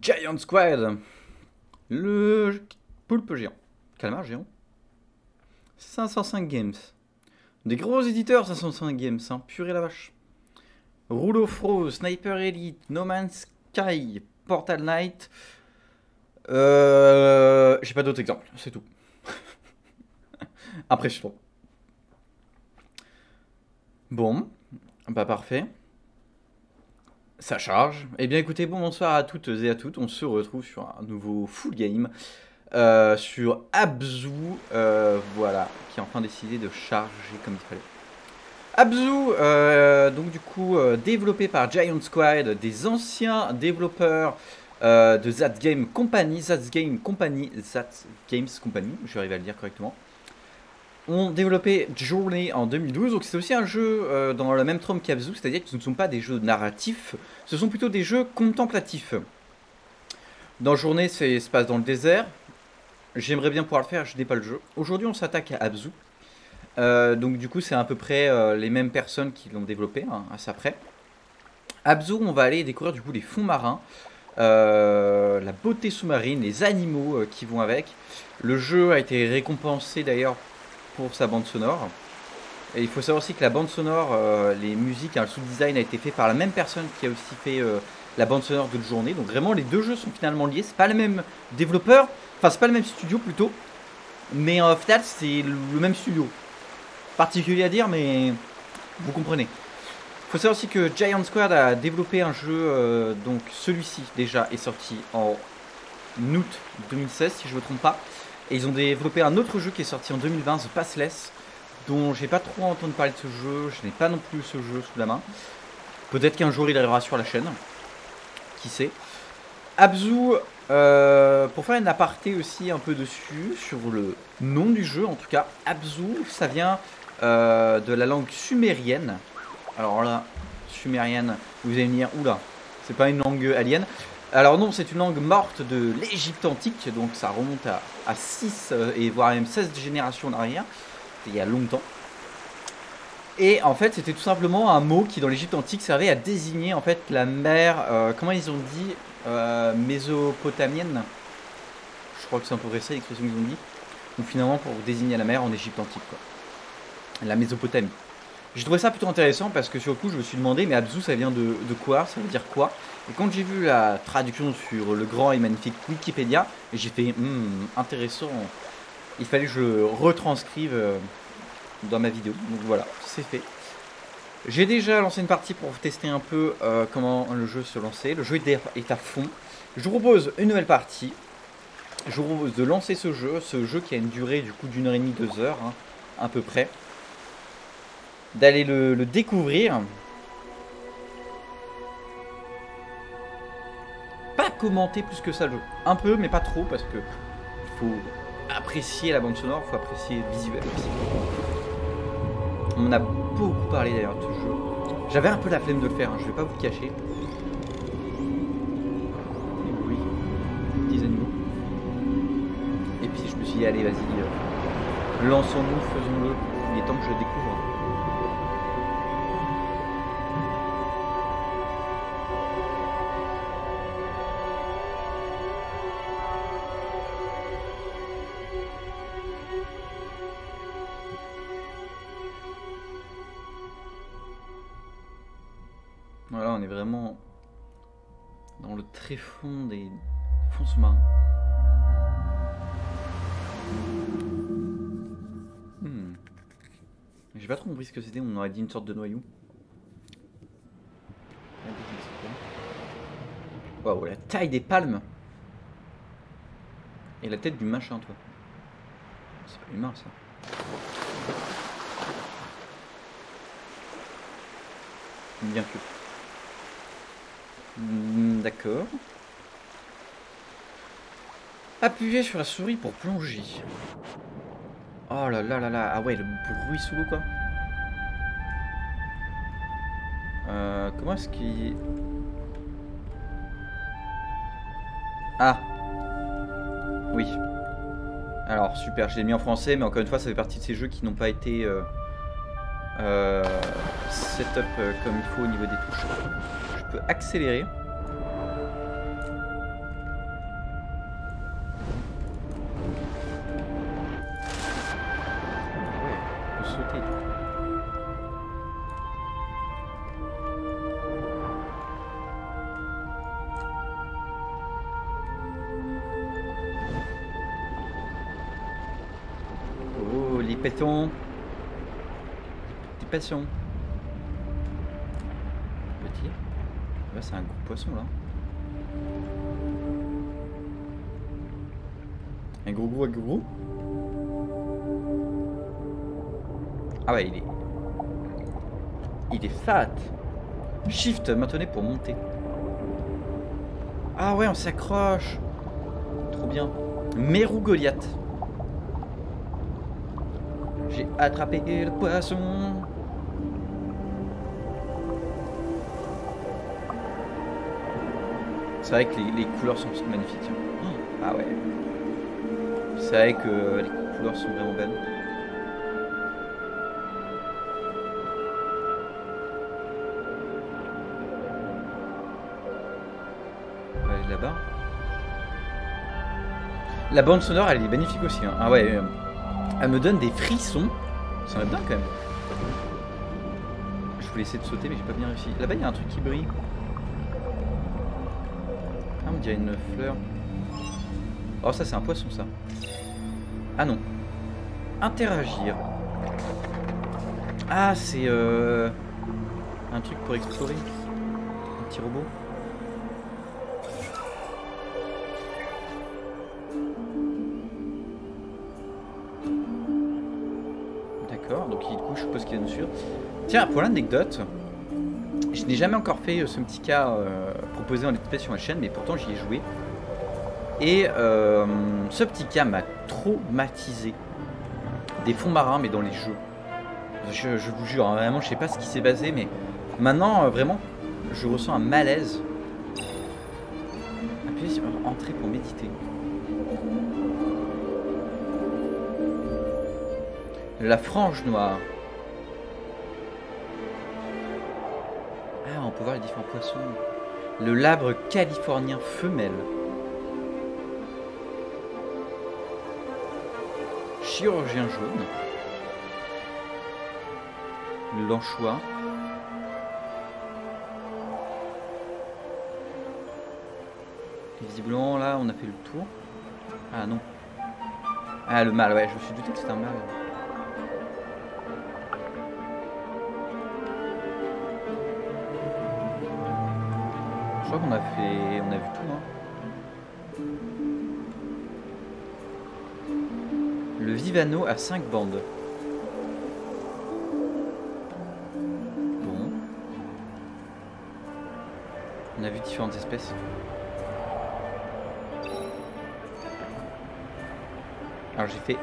Giant Squid. Le poulpe géant. Calmar géant. 505 Games. Des gros éditeurs 505 Games, hein. Purée la vache. Rouleau Fro, Sniper Elite, No Man's Sky, Portal Knight. J'ai pas d'autres exemples, c'est tout. Après je trouve. Bon, bah parfait. Ça charge. Eh bien écoutez, bon bonsoir à toutes et à toutes. On se retrouve sur un nouveau full game. Sur Abzû, voilà, qui a enfin décidé de charger comme il fallait. Abzû, donc du coup, développé par Giant Squid, des anciens développeurs de That Games Company, je vais arriver à le dire correctement, ont développé Journey en 2012, donc c'est aussi un jeu dans le même trempe qu'Abzû, c'est-à-dire que ce ne sont pas des jeux narratifs, ce sont plutôt des jeux contemplatifs. Dans Journée, ça se passe dans le désert. J'aimerais bien pouvoir le faire, je n'ai pas le jeu. Aujourd'hui, on s'attaque à Abzû. Donc du coup, c'est à peu près les mêmes personnes qui l'ont développé, hein, à ça près. Abzû, on va aller découvrir du coup les fonds marins, la beauté sous-marine, les animaux qui vont avec. Le jeu a été récompensé d'ailleurs pour sa bande sonore. Et il faut savoir aussi que la bande sonore, les musiques, hein, le sous-design a été fait par la même personne qui a aussi fait... la bande sonore de Journée, donc vraiment les deux jeux sont finalement liés, c'est pas le même développeur, enfin c'est pas le même studio plutôt, mais en final c'est le même studio, particulier à dire mais vous comprenez. Faut savoir aussi que Giant Squid a développé un jeu, donc celui-ci déjà est sorti en août 2016 si je me trompe pas, et ils ont développé un autre jeu qui est sorti en 2020, The Passless, dont j'ai pas trop entendu parler de ce jeu, je n'ai pas non plus ce jeu sous la main, peut-être qu'un jour il arrivera sur la chaîne. Qui sait. Abzû, pour faire une aparté aussi un peu dessus, sur le nom du jeu en tout cas, Abzû, ça vient de la langue sumérienne. Alors là, sumérienne, vous allez me dire, oula, c'est pas une langue alien. Alors non, c'est une langue morte de l'Égypte antique, donc ça remonte à 6 et voire même 16 générations en arrière, il y a longtemps. Et en fait, c'était tout simplement un mot qui, dans l'Égypte antique, servait à désigner en fait la mer, comment ils ont dit, mésopotamienne. Je crois que c'est un peu ça l'expression qu'ils ont dit. Donc finalement, pour désigner la mer en Égypte antique, quoi. La Mésopotamie. J'ai trouvé ça plutôt intéressant parce que sur le coup, je me suis demandé, mais Abzû, ça vient de quoi? Ça veut dire quoi? Et quand j'ai vu la traduction sur le grand et magnifique Wikipédia, j'ai fait, intéressant. Il fallait que je retranscrive... dans ma vidéo, donc voilà, c'est fait. J'ai déjà lancé une partie pour tester un peu comment le jeu se lançait. Le jeu est à fond. Je vous propose une nouvelle partie. Je vous propose de lancer ce jeu qui a une durée du coup d'1h30, 2h, hein, à peu près. D'aller le découvrir. Pas commenter plus que ça le jeu. Un peu, mais pas trop, parce que il faut apprécier la bande sonore, il faut apprécier le visuel aussi. On en a beaucoup parlé d'ailleurs de ce jeu. J'avais un peu la flemme de le faire, hein, je vais pas vous le cacher. Et oui, petits animaux. Et puis je me suis dit, allez, vas-y, lançons-nous, faisons-le. Il est temps que je le découvre. Voilà, on est vraiment dans le tréfonds des fonds sous-marins. J'ai pas trop compris ce que c'était, on aurait dit une sorte de noyau. Waouh, la taille des palmes! Et la tête du machin, toi. C'est pas humain, ça. Bien que. D'accord. Appuyez sur la souris pour plonger. Oh là là là là. Ah ouais, le bruit sous l'eau, quoi. Comment est-ce qu'il... Ah. Oui. Alors, super, je l'ai mis en français, mais encore une fois, ça fait partie de ces jeux qui n'ont pas été... setup comme il faut au niveau des touches. Je peux accélérer. Petit poisson. Petit. Là, c'est un gros poisson là. Un gros. Ah ouais, il est fat. Shift maintenez pour monter. Ah ouais, on s'accroche. Trop bien. Mérou Goliath. J'ai attrapé le poisson. C'est vrai que les couleurs sont magnifiques. Hein. Ah ouais. C'est vrai que les couleurs sont vraiment belles. On va aller là-bas. La bande sonore, elle est magnifique aussi. Hein. Ah ouais, elle me donne des frissons. Ça en est bien quand même. Je voulais essayer de sauter, mais j'ai pas bien réussi. Là-bas, il y a un truc qui brille. Ah, on dirait une fleur. Oh, ça, c'est un poisson, ça. Ah non. Interagir. Ah, c'est un truc pour explorer. Un petit robot. D'accord, donc du coup, je suppose qu'il y a une suite. Tiens, pour l'anecdote, je n'ai jamais encore fait ce petit cas proposé en let's play sur ma chaîne, mais pourtant, j'y ai joué. Et ce petit cas m'a traumatisé. Des fonds marins, mais dans les jeux. Je vous jure, hein, vraiment, je sais pas ce qui s'est passé, mais maintenant, vraiment, je ressens un malaise. Appuyez sur entrer pour méditer. La frange noire. Ah, on peut voir les différents poissons. Le labre californien femelle. Chirurgien jaune, l'anchois, et visiblement là on a fait le tour. Ah non, ah le mâle, ouais, je me suis douté que c'était un mâle. Je crois qu'on a fait, on a vu tout hein. Le Vivano à 5 bandes. Bon. On a vu différentes espèces. Alors j'ai fait...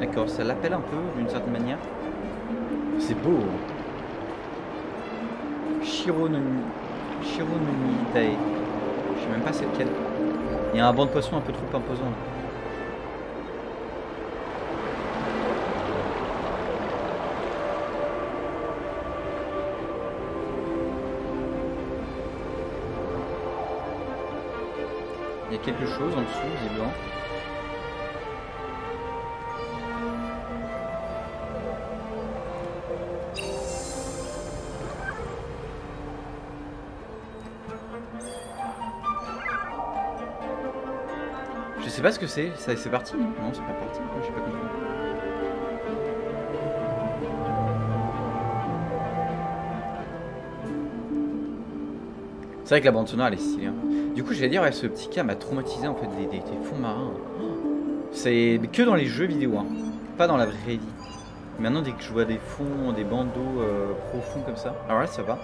D'accord, ça l'appelle un peu d'une certaine manière. C'est beau. Chironomidae. Je sais même pas c'est lequel. Il y a un banc de poisson un peu trop imposant. Il y a quelque chose en dessous, visiblement. Je sais pas ce que c'est, c'est parti. Non, c'est pas parti, j'ai pas compris. C'est vrai que la bande sonore elle est stylée. Hein. Du coup, j'allais dire, ouais, ce petit cas m'a traumatisé en fait des fonds marins. C'est que dans les jeux vidéo, hein. Pas dans la vraie vie. Maintenant, dès que je vois des fonds, des bandeaux profonds comme ça, alors là, ça va.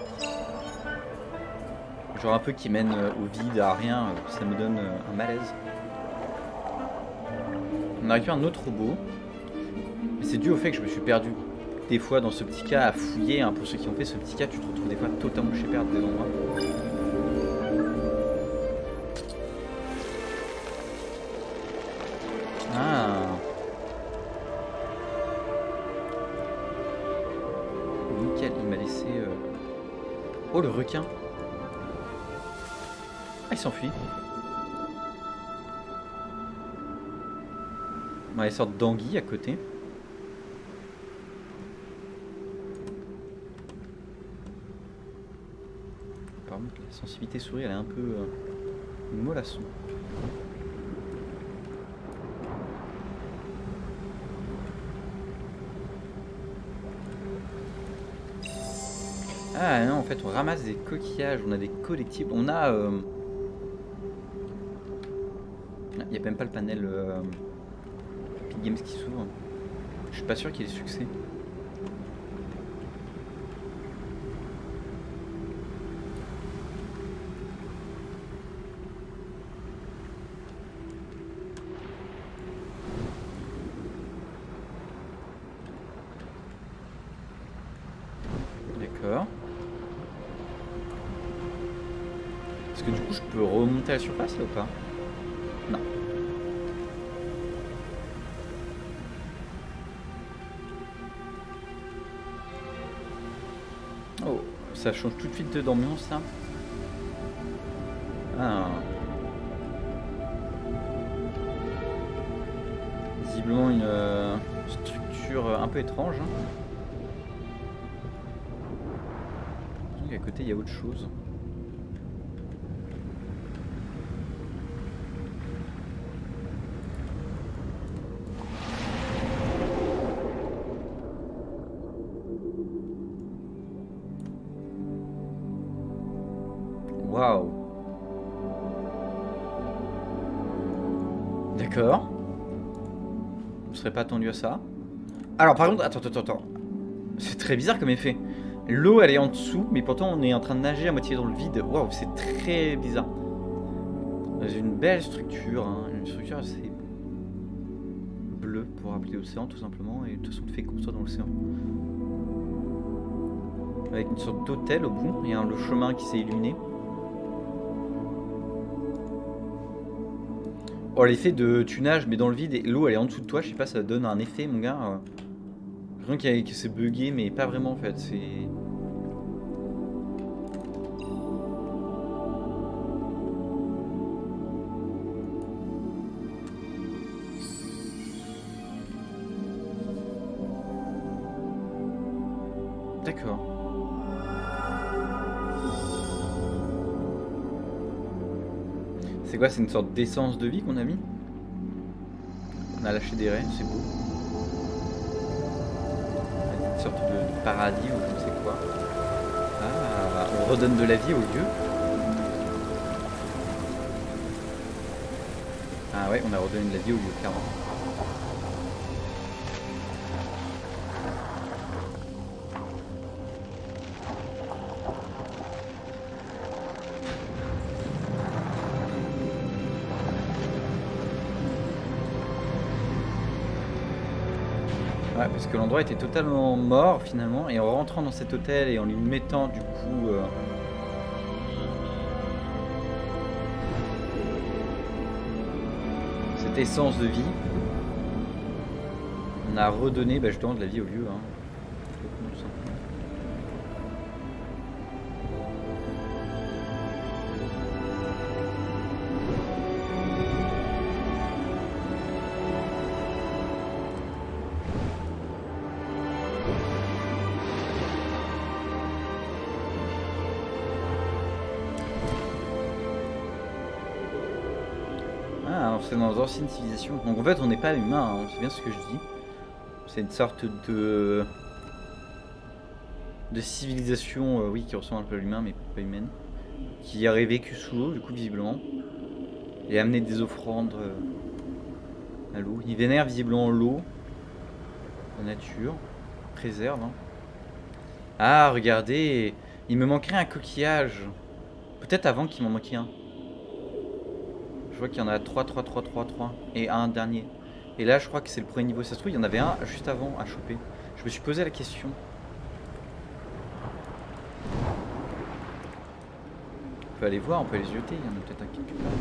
Genre un peu qui mène au vide, à rien, ça me donne un malaise. On a récupéré un autre robot, mais c'est dû au fait que je me suis perdu des fois dans ce petit cas à fouiller. Hein, pour ceux qui ont fait ce petit cas, tu te retrouves des fois totalement chez perdre devant moi. Ah. Nickel, il m'a laissé. Oh le requin. Ah, il s'enfuit. On a des sortes d'anguilles à côté. Par contre, la sensibilité souris, elle est un peu mollasson. Ah non, en fait, on ramasse des coquillages, on a des collectibles, on a... Il n'y a même pas le panel Epic Games qui s'ouvre. Je suis pas sûr qu'il y ait des succès. Est-ce que du coup je peux remonter à la surface là ou pas? Non. Oh, ça change tout de suite d'ambiance ça. Ah. Visiblement une structure un peu étrange. À côté il y a autre chose. Waouh. D'accord. Je ne serais pas attendu à ça. Alors par contre, attends. C'est très bizarre comme effet. L'eau elle est en dessous, mais pourtant on est en train de nager à moitié dans le vide. Waouh, c'est très bizarre. Une belle structure, hein. Une structure assez bleue pour rappeler l'océan tout simplement. Et de toute façon, on fait comme ça dans l'océan. Avec une sorte d'hôtel au bout et hein, le chemin qui s'est illuminé. Oh, l'effet de tu nages mais dans le vide et l'eau elle est en dessous de toi, je sais pas, ça donne un effet, mon gars. Rien que c'est bugué, mais pas vraiment en fait, c'est... D'accord. C'est quoi, c'est une sorte d'essence de vie qu'on a mis? On a lâché des raies, c'est beau. Sorte de paradis ou je ne sais quoi. Ah, on redonne de la vie au lieu. Ah ouais, on a redonné de la vie au lieu, clairement. Ouais, parce que l'endroit était totalement mort finalement, et en rentrant dans cet hôtel et en lui mettant du coup... cette essence de vie, on a redonné bah, justement de la vie au lieu. Hein. C'est dans l'ancienne civilisation. Donc en fait on n'est pas humain, hein. C'est bien ce que je dis. C'est une sorte de civilisation, oui, qui ressemble un peu à l'humain mais pas humaine. Qui aurait vécu sous l'eau du coup visiblement. Et amené des offrandes à l'eau. Ils vénèrent visiblement l'eau. La nature. Préserve. Hein. Ah regardez, il me manquerait un coquillage. Peut-être avant qu'il m'en manquait un. Je vois qu'il y en a 3 et un dernier. Et là je crois que c'est le premier niveau. Ça se trouve il y en avait un juste avant à choper. Je me suis posé la question. On peut aller voir, on peut les jeter, il y en a peut-être un quelque part.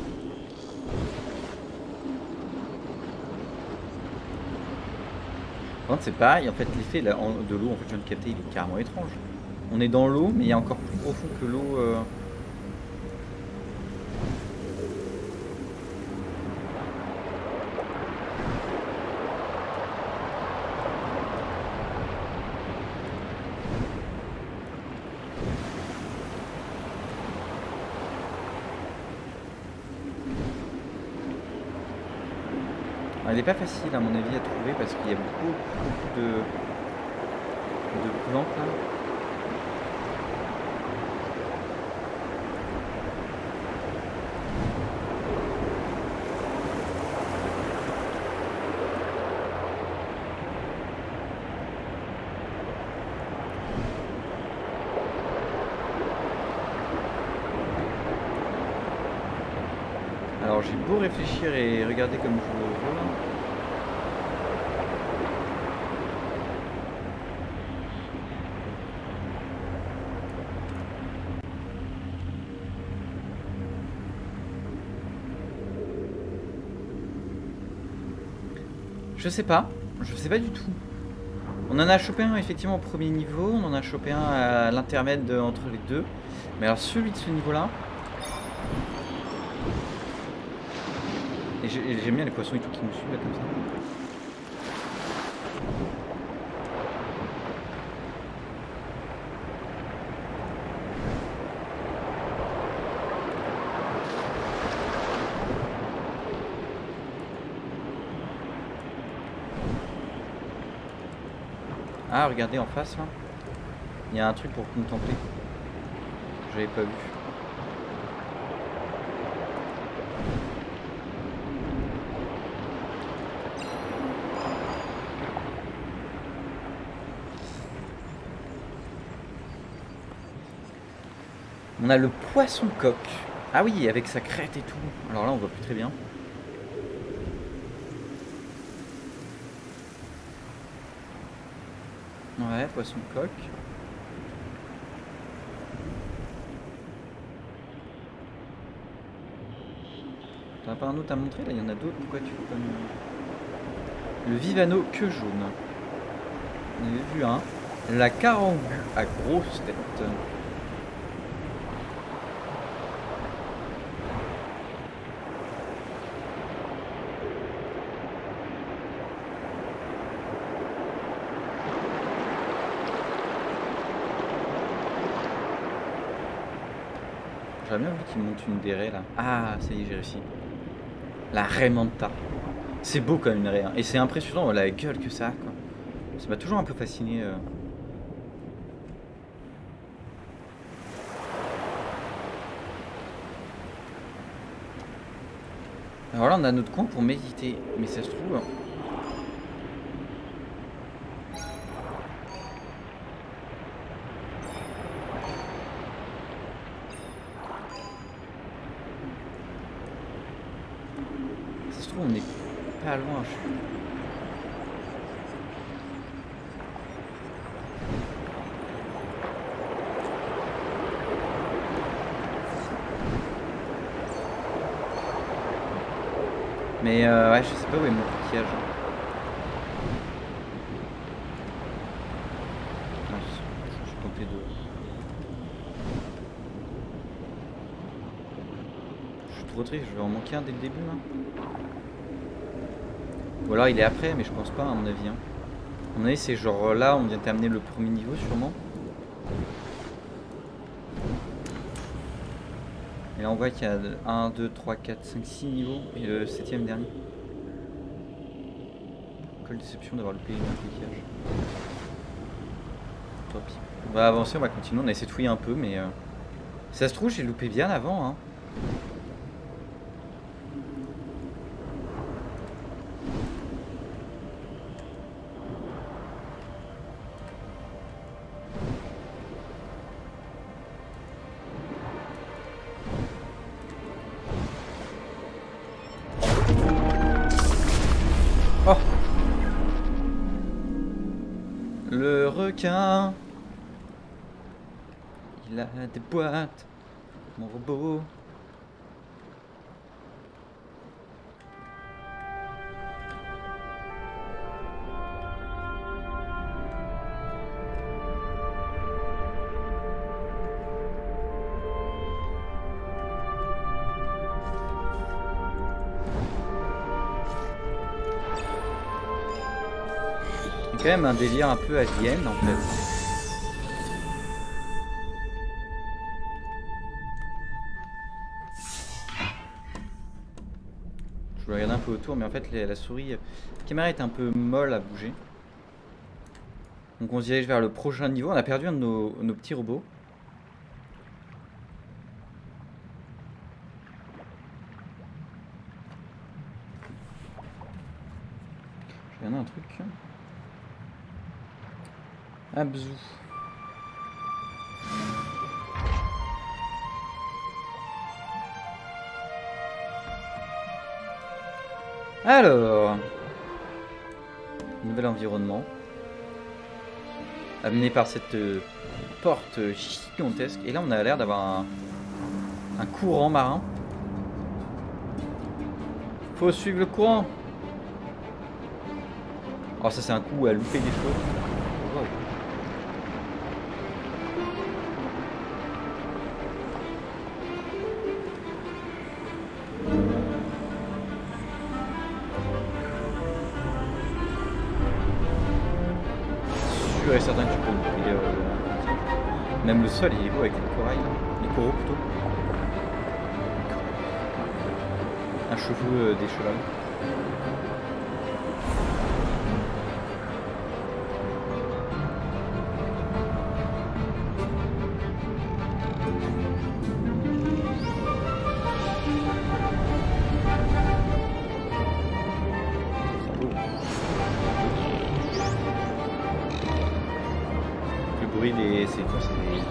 Par contre c'est pareil, en fait l'effet de l'eau, en fait je viens de capter, il est carrément étrange. On est dans l'eau mais il y a encore plus profond que l'eau. Elle n'est pas facile à mon avis à trouver parce qu'il y a beaucoup de plantes là. J'ai beau réfléchir et regarder comme je le vois. Je sais pas du tout. On en a chopé un effectivement au premier niveau, on en a chopé un à l'intermède entre les deux. Mais alors celui de ce niveau-là... Et j'aime bien les poissons et tout qui nous suivent là comme ça. Ah, regardez en face là. Il y a un truc pour contempler. J'avais pas vu. On a le poisson coq. Ah oui, avec sa crête et tout. Alors là, on voit plus très bien. Ouais, poisson coq. T'en as pas un autre à montrer là? Il y en a d'autres. Pourquoi tu veux pas me... Le Vivano queue jaune. On avait vu un. La carangue à grosse tête. J'aurais bien vu qu'il monte une des raies là. Ah, ça y est, j'ai réussi. La raie manta. C'est beau quand même une raie. Hein. Et c'est impressionnant la gueule que ça a. Quoi. Ça m'a toujours un peu fasciné. Alors là, on a notre coin pour méditer. Mais ça se trouve. Hein. On n'est pas loin. Mais ouais, je sais pas où est mon coquillage. Je suis trop triste, je vais en manquer un dès le début là. Ou alors il est après, mais je pense pas à mon avis. Hein. À mon avis, c'est genre là, on vient terminer le premier niveau sûrement. Et là on voit qu'il y a 1, 2, 3, 4, 5, 6 niveaux et le 7ème dernier. Quelle déception d'avoir le pays d'un coquillage. Tant pis. On va avancer, on va continuer, on a essayé de fouiller un peu, mais si ça se trouve j'ai loupé bien avant. Hein. Il a des boîtes, mon robot. C'est quand même un délire un peu alien en fait. Je vais regarder un peu autour, mais en fait la souris, la caméra est un peu molle à bouger. Donc on se dirige vers le prochain niveau. On a perdu un de nos petits robots. Je regarde un truc. Abzû. Alors, nouvel environnement amené par cette porte gigantesque. Et là, on a l'air d'avoir un courant marin. Faut suivre le courant. Oh, ça, c'est un coup à louper des choses. Et certains que tu peux couper, même le sol il est beau avec les corail, les coraux plutôt. Un cheveu des chevaux.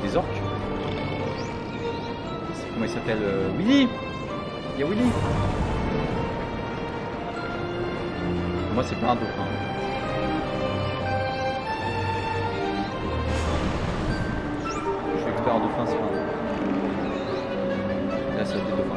Des orques. Comment il s'appelle, Willy. Il y a Willy. Moi c'est pas un dauphin. Je suis expert en dauphin, c'est pas un dauphin. Là c'est des dauphins.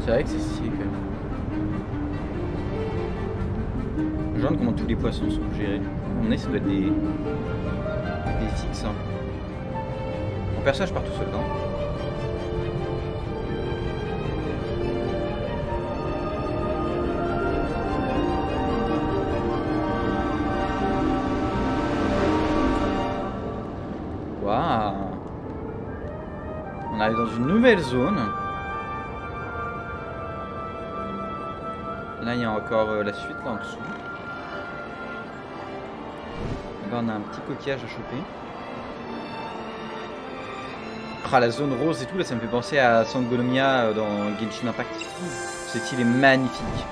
C'est vrai que c'est stylé quand même. Je me demande comment tous les poissons sont gérés. On est, ça doit être des X. Hein. Mon personnage part tout seul, non? Waouh! On arrive dans une nouvelle zone. Là, il y a encore la suite là en dessous. Là, on a un petit coquillage à choper. Ah, la zone rose et tout, là, ça me fait penser à Sangonomiya dans Genshin Impact. Cette île est magnifique.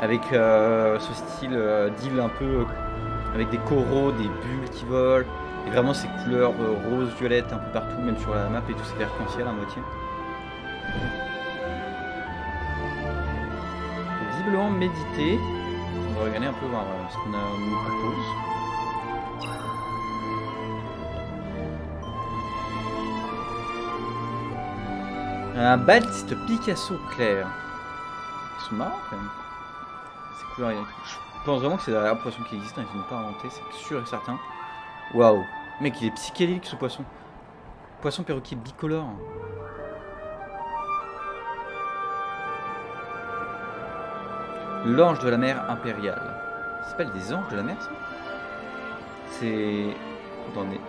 Avec ce style d'île un peu avec des coraux, des bulles qui volent. Et vraiment ces couleurs rose, violette un peu partout, même sur la map et tout, c'est arc-en-ciel à moitié. Méditer. On va regarder un peu voir ce qu'on a nous propose. Un baliste Picasso clair. Ils sont marrants quand même. Ces couleurs, je pense vraiment que c'est la poisson qui existe, hein, ils n'ont pas inventé, c'est sûr et certain. Waouh, mec, il est psychédélique ce poisson. Poisson perroquet bicolore. L'ange de la mer impériale. Ça s'appelle des anges de la mer, ça? C'est... Attendez...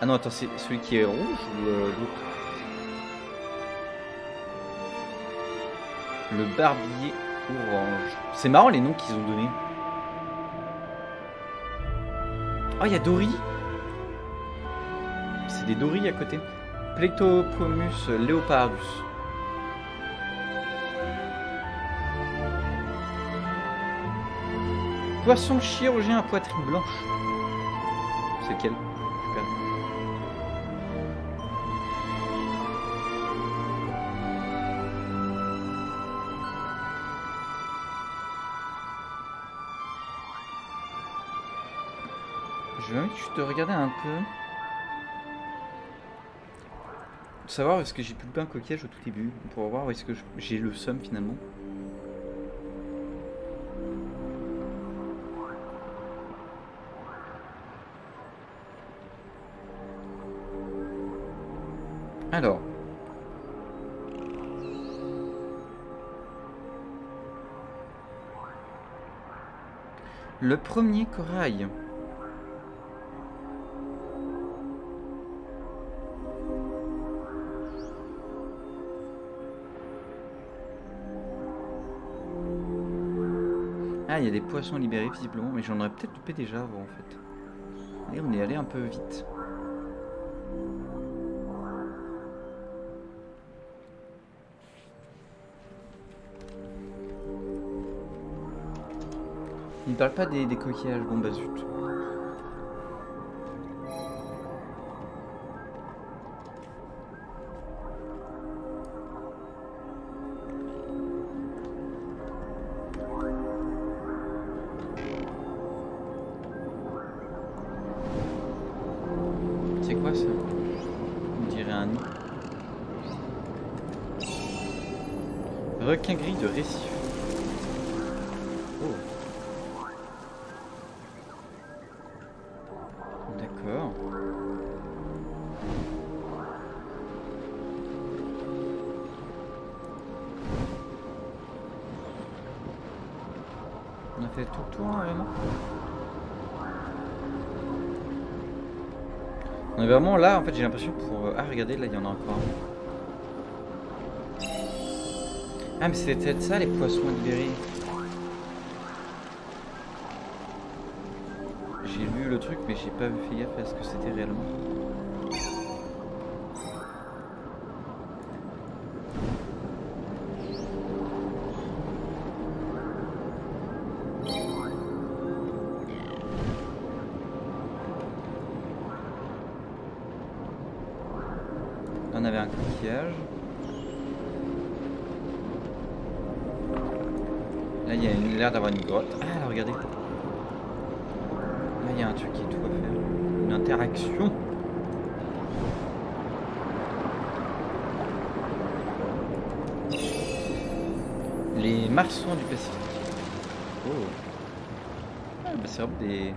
Ah non, attends, c'est celui qui est rouge ou l'autre? Le barbier orange. C'est marrant les noms qu'ils ont donnés. Oh, il y a Dory. C'est des Dory à côté. Plectopomus leopardus. Poisson chirurgien à poitrine blanche. C'est lequel? Je vais même te regarder un peu. Pour savoir est-ce que j'ai plus un coquillage au tout début. Pour voir est-ce que j'ai le seum finalement. Alors, le premier corail. Ah, il y a des poissons libérés visiblement, mais j'en aurais peut-être loupé déjà avant en fait. Et on est allé un peu vite. Il ne parle pas des coquillages, bon bah zut. Requin gris de récif. Oh. D'accord. On a fait tout le tour, hein, non ? On est vraiment là, en fait, j'ai l'impression pour... Ah, regardez, là, il y en a encore. Ah mais c'est peut-être ça les poissons libérés. J'ai lu le truc mais j'ai pas fait gaffe à ce que c'était réellement. Là, on avait un coquillage. Là, il y a l'air d'avoir une grotte. Ah, là, regardez. Là, il y a un truc qui est tout à faire. Une interaction. Les marsouins du Pacifique. Oh. Ah, bah, c'est des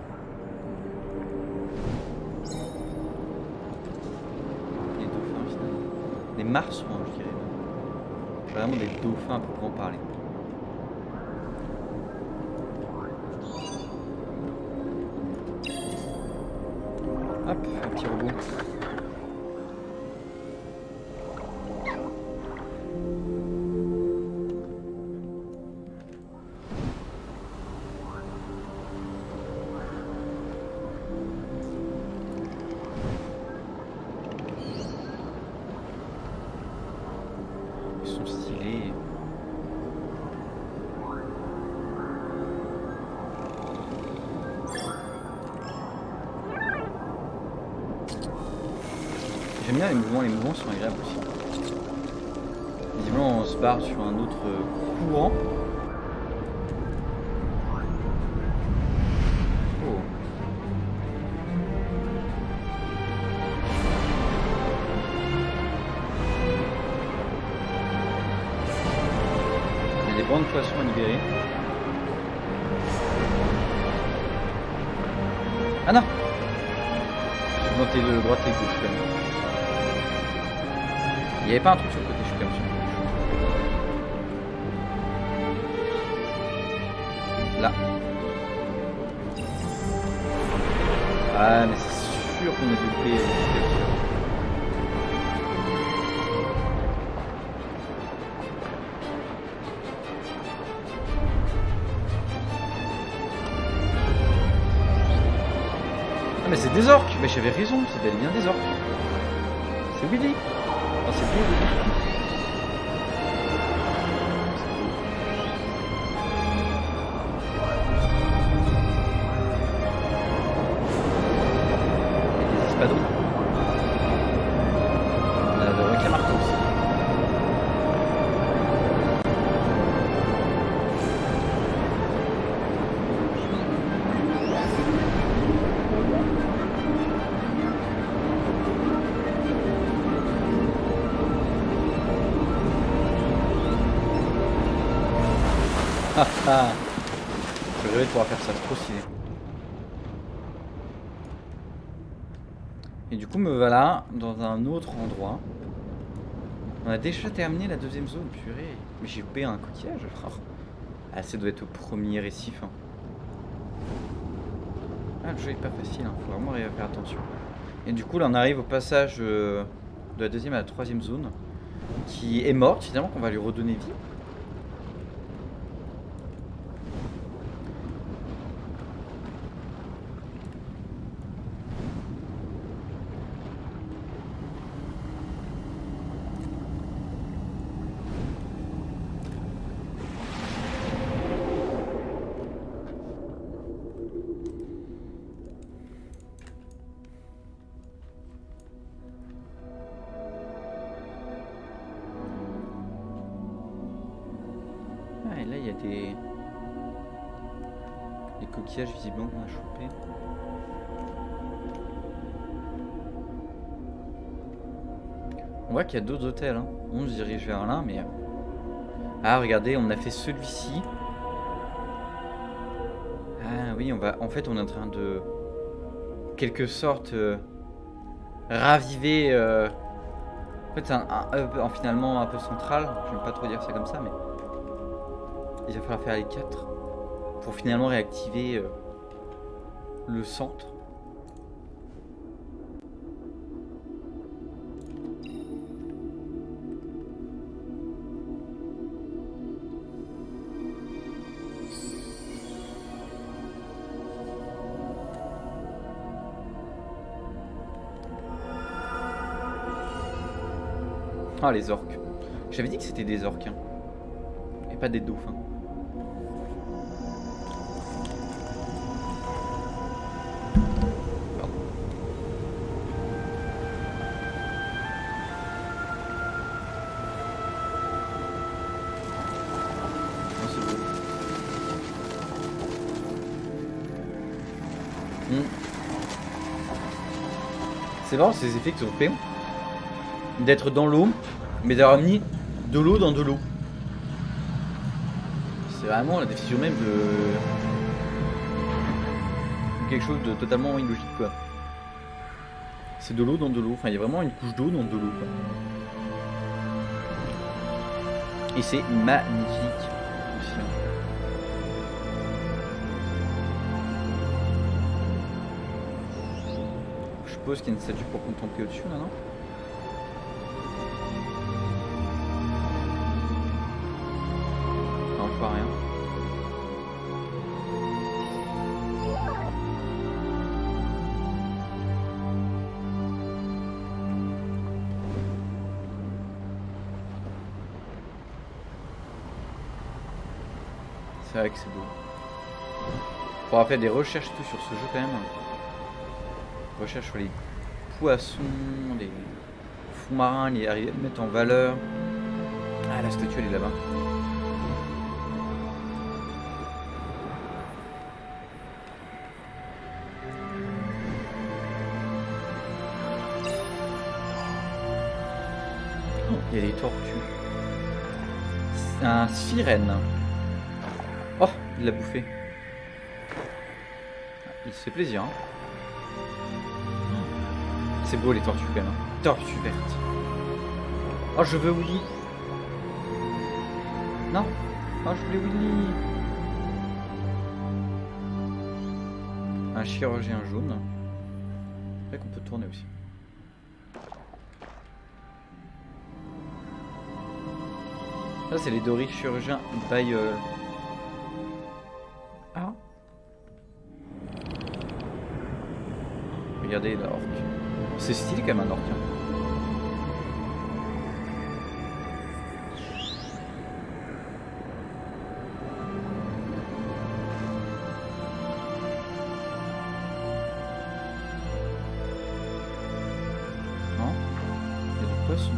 dauphins, finalement. Des marsouins, je dirais. Vraiment des dauphins pour en parler. Hop, un petit robot. Ils sont stylés. J'aime bien les mouvements sont agréables aussi. Visiblement on se barre sur un autre courant. Oh. Il y a des bancs de poissons à libérer. Ah non! Je vais monter de droite et gauche quand même. Il n'y avait pas un truc sur le côté, je suis comme ça. Là. Ah mais c'est sûr qu'on a dû faire quelque chose. Ah mais c'est des orques. Mais j'avais raison, c'est bel et bien des orques. C'est Willy. Oh, c'est beau, il y a des espadons. On a de requins marteaux. Ah, je rêvais de pouvoir faire ça, c'est trop stylé. Et du coup me voilà dans un autre endroit. On a déjà terminé la deuxième zone, purée. Mais j'ai loupé un coquillage. Ah, ça doit être au premier récif. Hein. Ah, le jeu est pas facile, hein. Faut vraiment faire attention. Et du coup là on arrive au passage de la deuxième à la troisième zone, qui est morte finalement, qu'on va lui redonner vie. les coquillages visiblement qu'on a chopés. On voit qu'il y a d'autres hôtels, hein. On se dirige vers l'un, mais... Ah, regardez, on a fait celui-ci. Ah oui, on va... En fait, on est en train de... quelque sorte... raviver... En fait, c'est un hub, finalement, un peu central. J'aime pas trop dire ça comme ça, mais... Il va falloir faire les 4 pour finalement réactiver le centre. Ah, les orques. J'avais dit que c'était des orques, hein, et pas des dauphins. C'est marrant ces effets qui sont faits d'être dans l'eau, mais d'avoir mis de l'eau dans de l'eau. C'est vraiment la définition même de quelque chose de totalement illogique, quoi. C'est de l'eau dans de l'eau, enfin il y a vraiment une couche d'eau dans de l'eau, quoi. Et c'est magnifique aussi, hein. Qu'il y a une statue pour contempler au-dessus là, non? Non, je vois rien. C'est vrai que c'est beau. Faudra faire des recherches tout sur ce jeu quand même. Recherche sur les poissons, les fonds marins, les arriver à les mettre en valeur. Ah, la statue elle est là-bas. Oh, il y a des tortues. C'est un sirène. Oh, il l'a bouffé. Il se fait plaisir, hein. C'est beau les tortues quand même. Tortues vertes. Oh, je veux Willy. Non. Oh, je voulais Willy. Un chirurgien jaune. C'est vrai qu'on peut tourner aussi. Là, c'est les Doris chirurgiens by... Ah. Regardez la orque. C'est stylé quand même un orque. Non, il y a du poisson.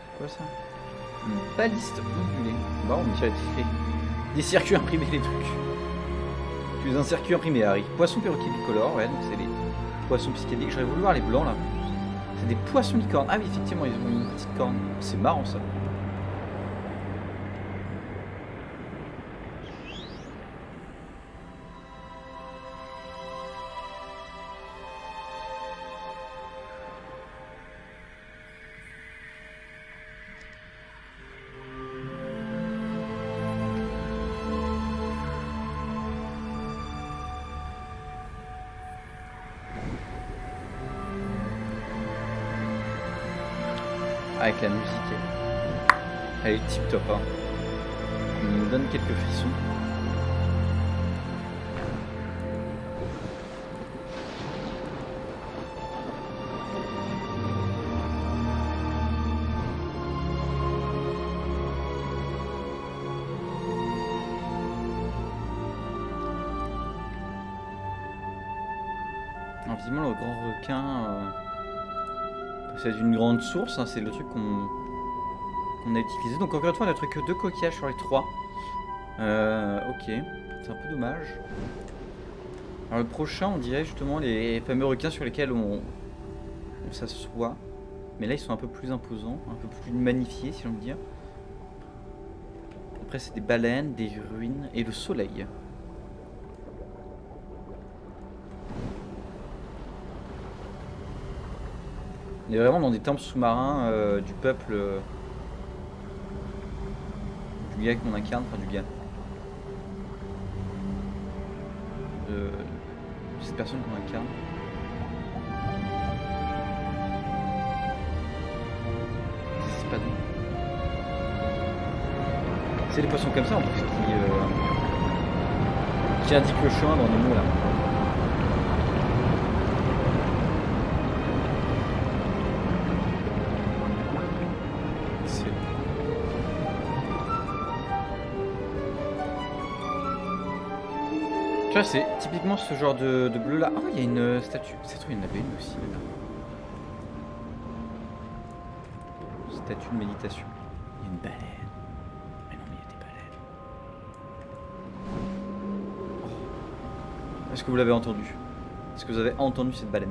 C'est quoi ça? Une baliste ondulée. Bah on me tire des circuits imprimés les trucs. Tu es un circuit imprimé, Harry. Poisson perroquet bicolore, ouais, donc c'est les poissons psychédéliques. J'aurais voulu voir les blancs là. C'est des poissons licornes. Ah oui, effectivement, ils ont une petite corne. C'est marrant ça. Avec la musique, elle est tip top, hein. Elle nous donne quelques frissons. Alors, visiblement le grand requin... C'est une grande source, hein, c'est le truc qu'on qu'on a utilisé. Donc encore une fois on a trouvé que 2 coquillages sur les 3. Ok, c'est un peu dommage. Alors le prochain on dirait justement les fameux requins sur lesquels on s'assoit. Mais là ils sont un peu plus imposants, un peu plus magnifiés si l'on veut dire. Après c'est des baleines, des ruines et le soleil. On est vraiment dans des temples sous-marins du peuple du gars qu'on incarne, enfin du gars. De cette personne qu'on incarne. C'est pas nous. C'est des poissons comme ça en plus qui indiquent le chemin dans les mots là. C'est typiquement ce genre de bleu là. Oh, il y a une statue. C'est trop, il y en avait une aussi là. Statue de méditation. Il y a une baleine. Mais non, mais il y a des baleines. Oh. Est-ce que vous l'avez entendu? Est-ce que vous avez entendu cette baleine?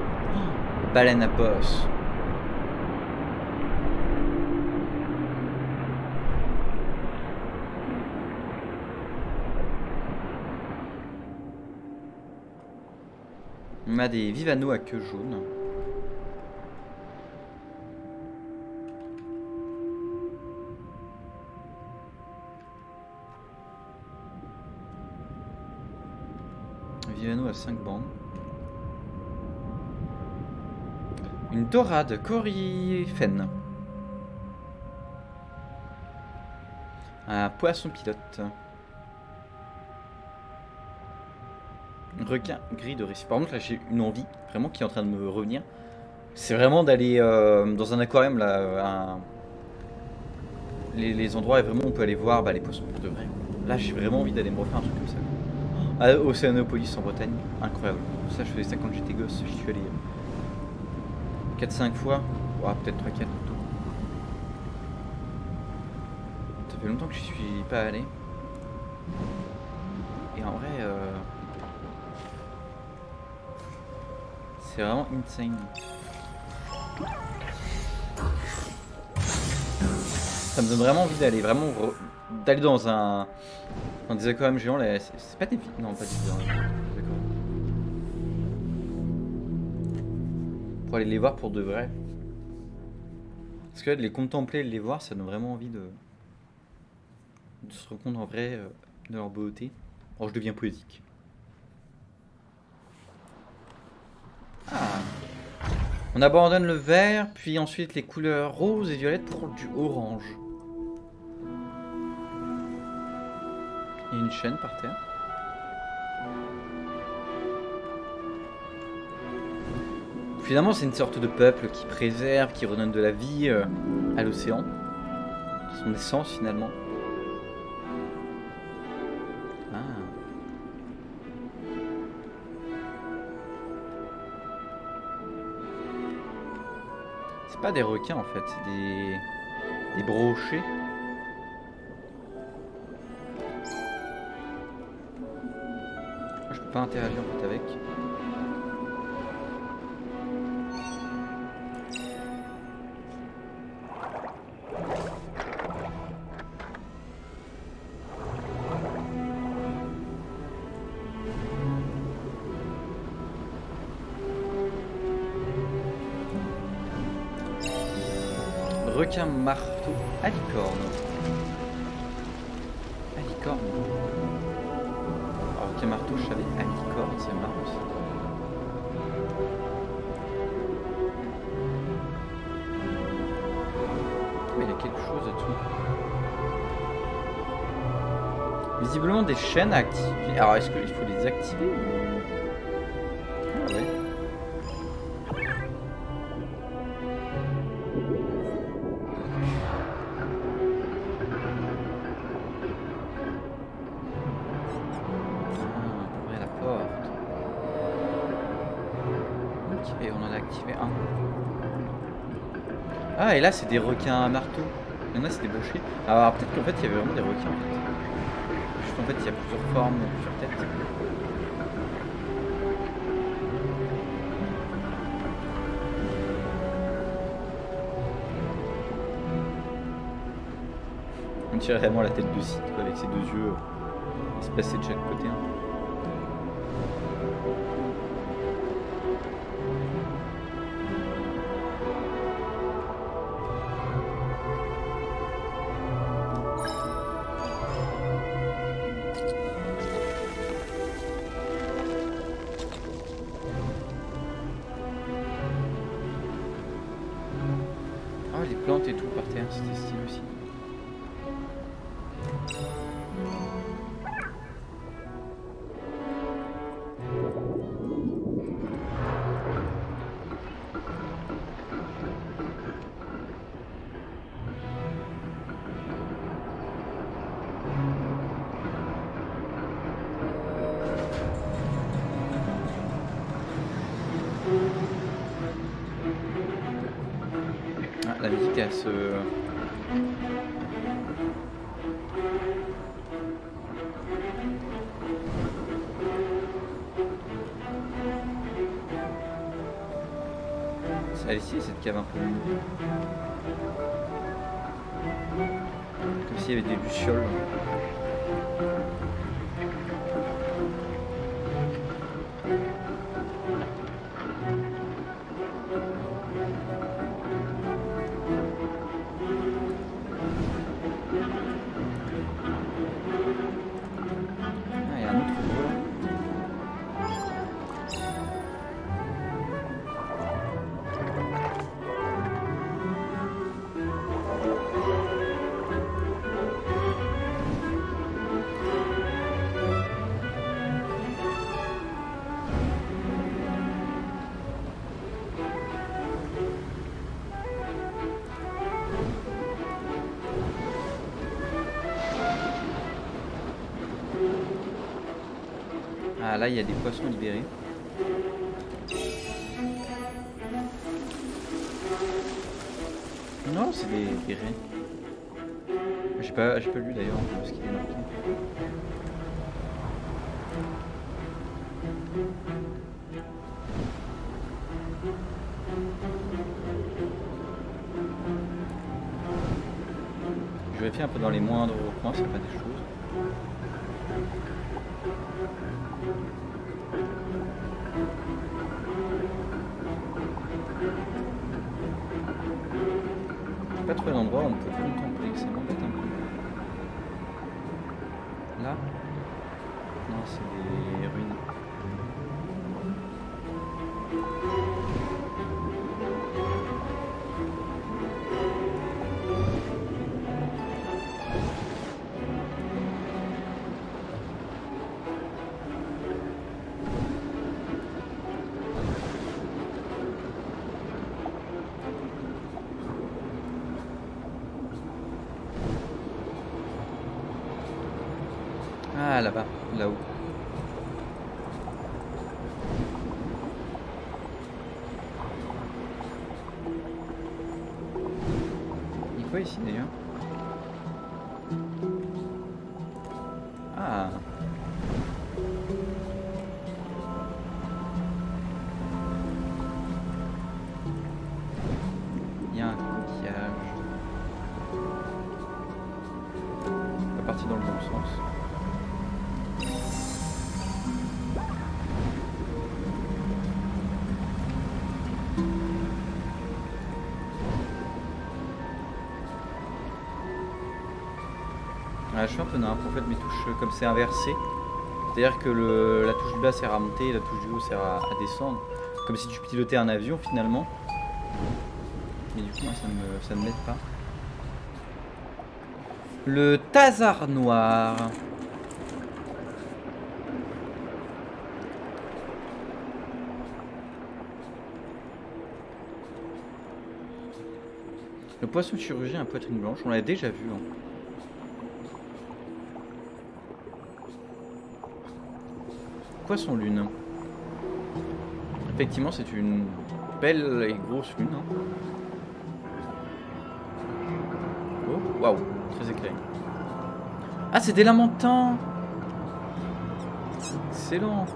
Oh. Baleine à bosse. On a des vivanos à queue jaune. Vivanos à 5 bandes. Une dorade coryphène. Un poisson pilote. Requin gris de récif. Par contre là j'ai une envie vraiment qui est en train de me revenir. C'est vraiment d'aller dans un aquarium là. Les endroits où vraiment on peut aller voir bah, les poissons pour de vrai. Là j'ai vraiment envie d'aller me refaire un truc comme ça. Ah, Océanopolis en Bretagne, incroyable. Ça je faisais ça quand j'étais gosse, j'y suis allé 4-5 fois. Oh, peut-être 3-4 plutôt. Ça fait longtemps que je suis pas allé. Et en vrai... c'est vraiment insane. Ça me donne vraiment envie d'aller vraiment d'aller dans un dans des aquariums géants là. C'est pas des non pas des d'accord. Pour aller les voir pour de vrai. Parce que là, de les contempler, et de les voir, ça donne vraiment envie de se rendre compte en vrai de leur beauté. Alors je deviens poétique. Ah. On abandonne le vert, puis ensuite les couleurs rose et violette pour du orange. Il y a une chaîne par terre. Finalement, c'est une sorte de peuple qui préserve, qui redonne de la vie à l'océan. Son essence, finalement. Pas des requins en fait, c'est des brochets. Je peux pas interagir en fait avec. Requin marteau à licorne. À licorne. Alors, requin marteau, je savais à licorne, c'est marrant aussi. Mais il y a quelque chose à tout. Visiblement des chaînes à activer. Alors, est-ce qu'il faut les activer ou... activer un. Ah, et là, c'est des requins à marteau. Il y en a, c'est des bouchers. Alors, peut-être qu'en fait, il y avait vraiment des requins. Juste en fait, il y a plusieurs formes, plusieurs têtes. On tire vraiment la tête de Sith avec ses deux yeux. Il se passait de chaque côté. Hein. Elle est ici, cette cave un peu. Comme s'il y avait des lucioles. Ah là il y a des poissons libérés. Non c'est des raies. J'ai pas lu d'ailleurs ce qu'il y a marqué. Je vérifie un peu dans les moindres coins s'il n'y a pas des choses. Ah là-bas, là-haut. Il faut ici d'ailleurs. Ah. Il y a un coquillage. Pas parti dans le bon sens. Je suis un peu nain, en fait mes touches comme c'est inversé, c'est-à-dire que la touche du bas sert à monter et la touche du haut sert à descendre, comme si tu pilotais un avion finalement, mais du coup ça ne m'aide pas. Le Tazar noir. Le poisson chirurgien à poitrine blanche, on l'a déjà vu. Hein. Poisson lune. Effectivement, c'est une belle et grosse lune. Hein. Oh, waouh, très éclairé. Ah, c'est des lamentants. Excellent.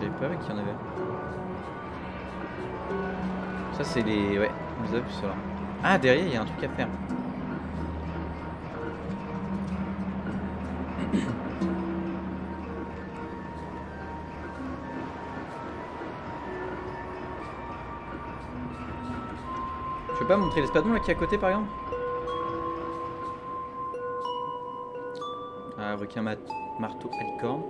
J'avais pas vu qu'il y en avait. Ça, c'est les... Ouais, on les a vu ceux-là. Ah, derrière, il y a un truc à faire. Tu veux pas montrer l'espadon là qui est à côté par exemple? Ah, avec un marteau à licorne.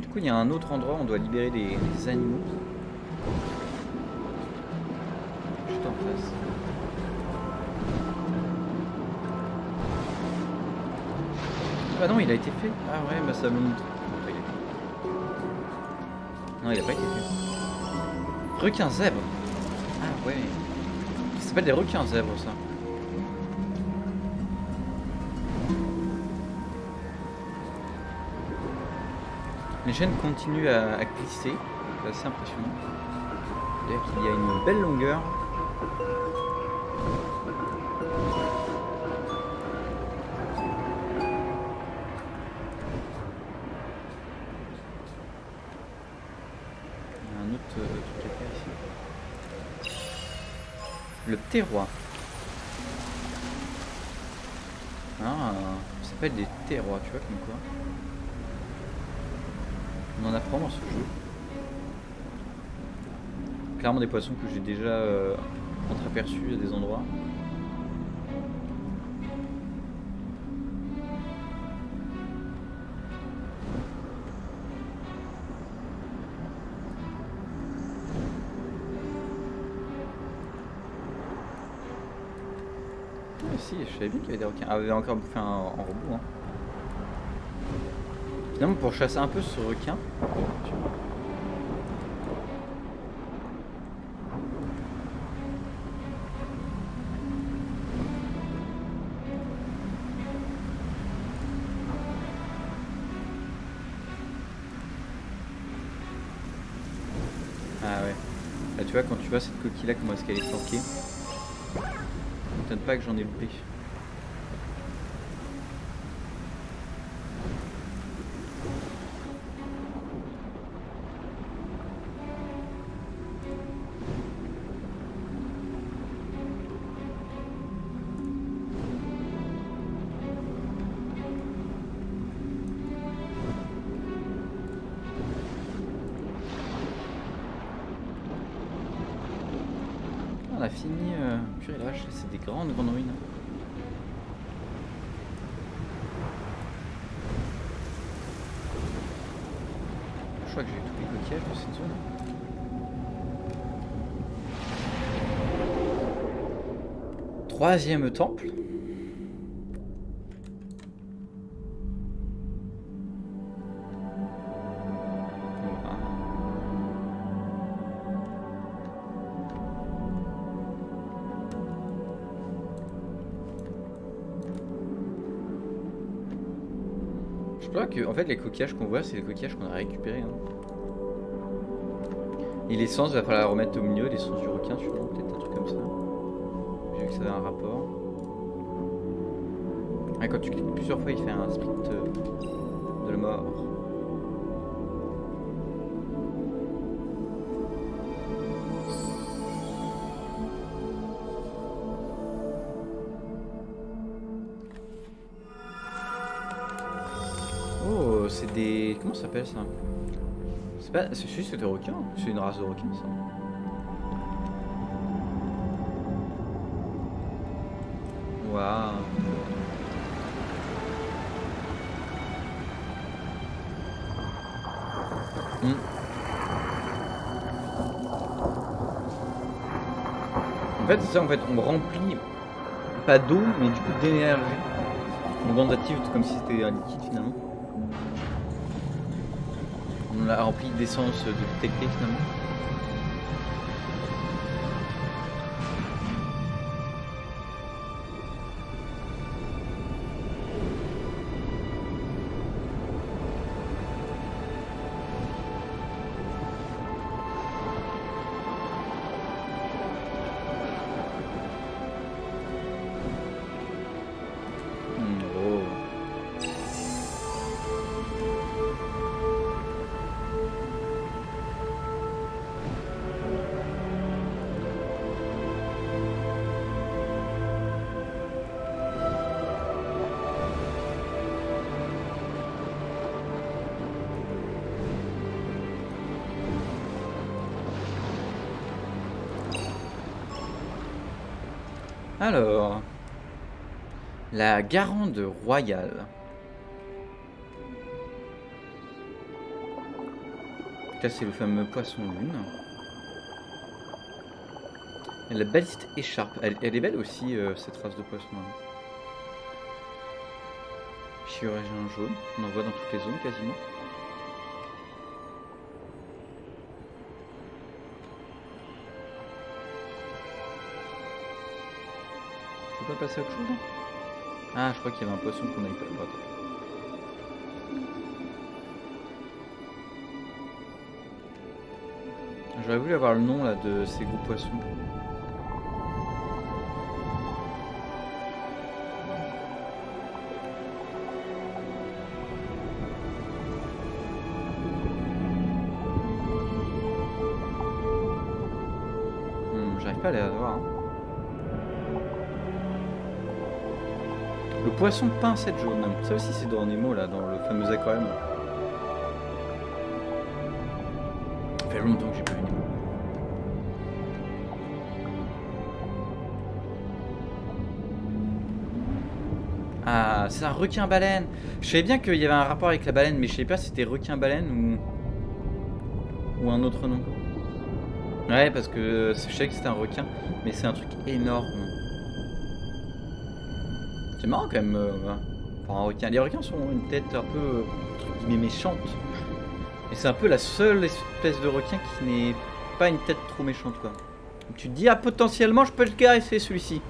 Du coup, il y a un autre endroit où on doit libérer les animaux. Juste en face. Ah non, il a été fait. Ah ouais, bah ça me montre. Non, il a pas été fait. Requin zèbre. Ah ouais. Ça s'appelle des requins zèbres, ça. Les chaînes continuent à glisser, c'est assez impressionnant. D'ailleurs, il y a une belle longueur. Il y a un autre truc à faire ici. Le terroir. Ah, ça s'appelle des terroirs, tu vois, comme quoi. On en apprend dans ce jeu. Clairement des poissons que j'ai déjà entreaperçus à des endroits. Ah, si, je savais bien qu'il y avait des requins. Ah, on avait encore bouffé un robot. Hein. Finalement, pour chasser un peu ce requin. Ah ouais. Là, tu vois, quand tu vois cette coquille là, comment est-ce qu'elle est planquée? M'étonne pas que j'en ai loupé. On a fini, purée la vache, c'est des grandes ruines. Je crois que j'ai eu tous les coquillages dans cette zone. Troisième temple. Je crois que en fait les coquillages qu'on voit c'est les coquillages qu'on a récupérés. Hein. Et l'essence va falloir la remettre au milieu, l'essence du requin, tu vois, peut-être un truc comme ça. J'ai vu que ça avait un rapport. Ah, quand tu cliques plusieurs fois il fait un split de la mort. C'est des... Comment ça s'appelle ça? C'est pas... C'est juste des requins. C'est une race de requins ça. Waouh. On fait, c'est ça, en fait, on remplit pas d'eau, mais du coup d'énergie. On densative comme si c'était un liquide finalement. On l'a rempli d'essence de détecter finalement. Alors, la Garande Royale. Là, c'est le fameux poisson lune. Et la baliste écharpe. Elle est belle aussi, cette race de poisson. Chirurgien jaune. On en voit dans toutes les zones quasiment. On peut passer à autre chose? Ah, je crois qu'il y avait un poisson qu'on n'avait pas le droit. J'aurais voulu avoir le nom là de ces gros poissons. J'arrive pas à les avoir. Hein. Poisson pincette jaune, ça aussi c'est dans Nemo là, dans le fameux aquarium. Ça fait longtemps que j'ai pas vu Nemo. Ah, c'est un requin baleine. Je savais bien qu'il y avait un rapport avec la baleine, mais je sais pas si c'était requin baleine ou un autre nom. Ouais, parce que je sais que c'était un requin, mais c'est un truc énorme. C'est marrant quand même, enfin, un requin. Les requins sont une tête un peu entre guillemets méchante. Et c'est un peu la seule espèce de requin qui n'est pas une tête trop méchante quoi. Donc, tu te dis, ah potentiellement je peux le caresser celui-ci.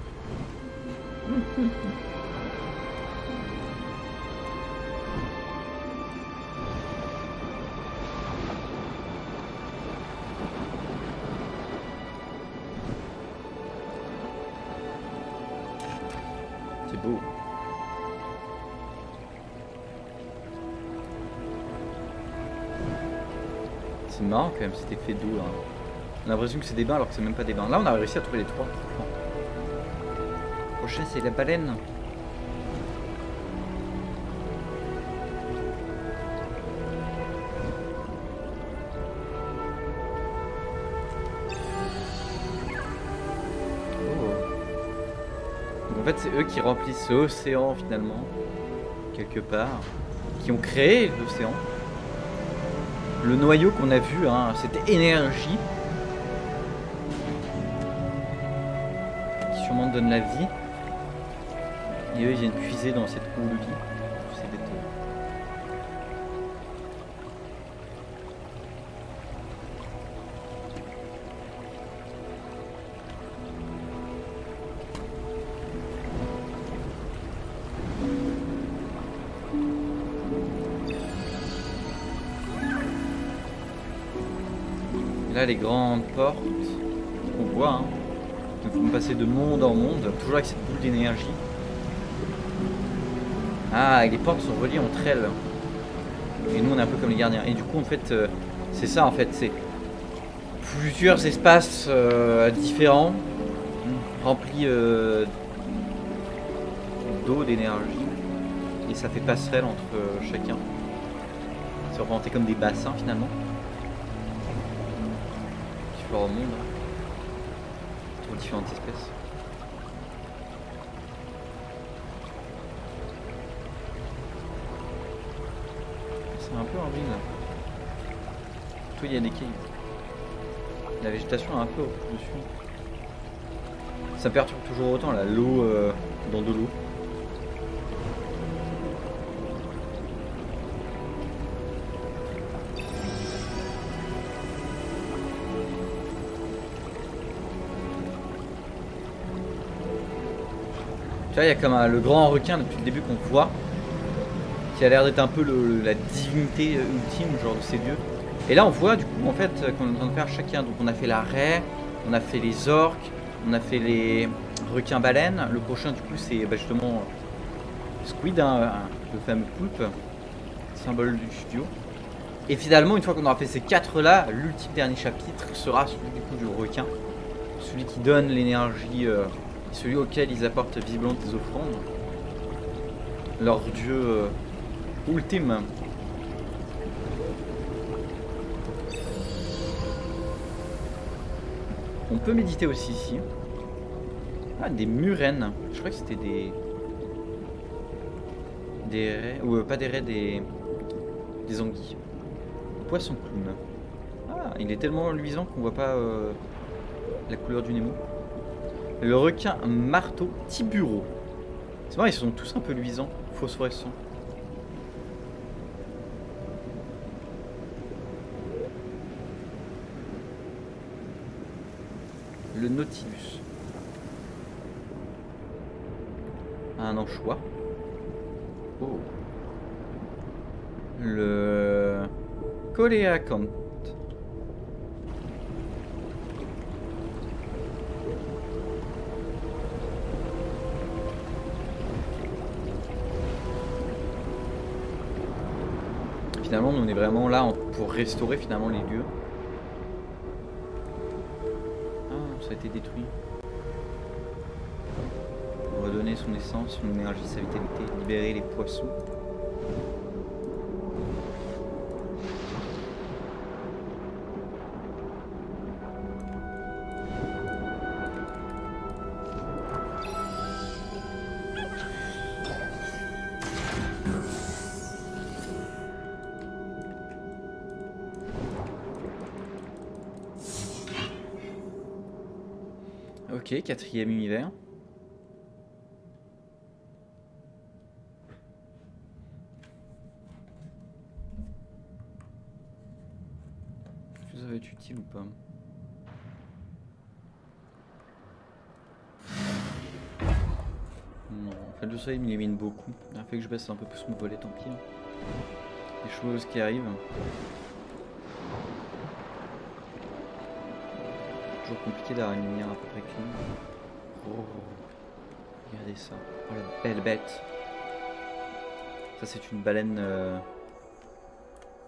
C'est marrant quand même cet effet d'eau là. On a l'impression que c'est des bains alors que c'est même pas des bains. Là on a réussi à trouver les trois. Le prochain c'est la baleine. Oh. En fait c'est eux qui remplissent l'océan finalement. Quelque part. Qui ont créé l'océan. Le noyau qu'on a vu, hein, c'était énergie. Qui sûrement donne la vie. Et eux, ils viennent puiser dans cette courbe de vie. C'est bête. Les grandes portes qu'on voit, hein. Donc on peut passer de monde en monde, toujours avec cette boule d'énergie. Ah, et les portes sont reliées entre elles. Et nous on est un peu comme les gardiens. Et du coup en fait, c'est ça en fait, c'est plusieurs espaces différents remplis d'eau, d'énergie. Et ça fait passerelle entre chacun. C'est représenté comme des bassins finalement. Au monde, aux différentes espèces. C'est un peu en ville. Surtout il y a des quilles. La végétation est un peu au-dessus. Ça perturbe toujours autant là, l'eau dans de l'eau. Tu vois, il y a comme un, le grand requin depuis le début qu'on voit, qui a l'air d'être un peu la divinité ultime genre de ces dieux. Et là on voit du coup en fait qu'on est en train de faire chacun. Donc on a fait la raie, on a fait les orques, on a fait les requins baleines. Le prochain du coup c'est bah, justement Squid, hein, le fameux poulpe, symbole du studio. Et finalement une fois qu'on aura fait ces 4 là, l'ultime dernier chapitre sera celui du coup du requin. Celui qui donne l'énergie, celui auquel ils apportent visiblement des offrandes. Leur dieu ultime. On peut méditer aussi ici. Ah, des murènes. Je croyais que c'était des raies. Ou pas des raies, des anguilles. Poisson clown. Ah, il est tellement luisant qu'on voit pas la couleur du Nemo. Le requin marteau tiburo. C'est marrant, ils sont tous un peu luisants, phosphorescents. Le Nautilus. Un anchois. Oh. Le coléacanthe. Finalement, on est vraiment là pour restaurer finalement les lieux. A été détruit. Redonner son essence, son énergie, sa vitalité, libérer les poissons. Ok, 4e univers. Est-ce que ça va être utile ou pas? Non, en fait le soleil m'élimine beaucoup. Il fait que je baisse un peu plus mon volet, tant pis. Les choses qui arrivent. Compliqué d'avoir une lumière à peu près clean. Oh, regardez ça. Oh, la belle bête. Ça, c'est une baleine.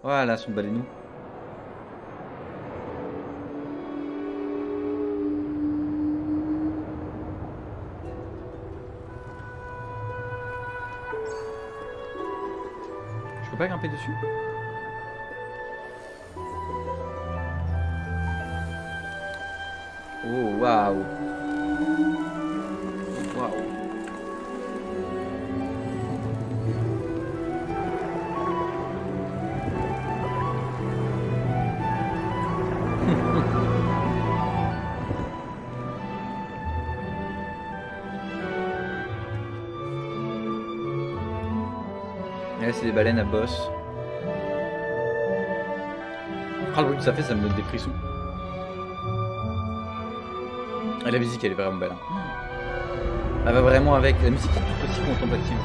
Voilà son baleineau. Je peux pas grimper dessus? Oh waouh! Waouh! Et là, c'est des baleines à bosse. Ah, le bruit que ça fait, ça me donne des frissons. Et la musique elle est vraiment belle. Elle va vraiment avec. La musique est tout aussi contemplative.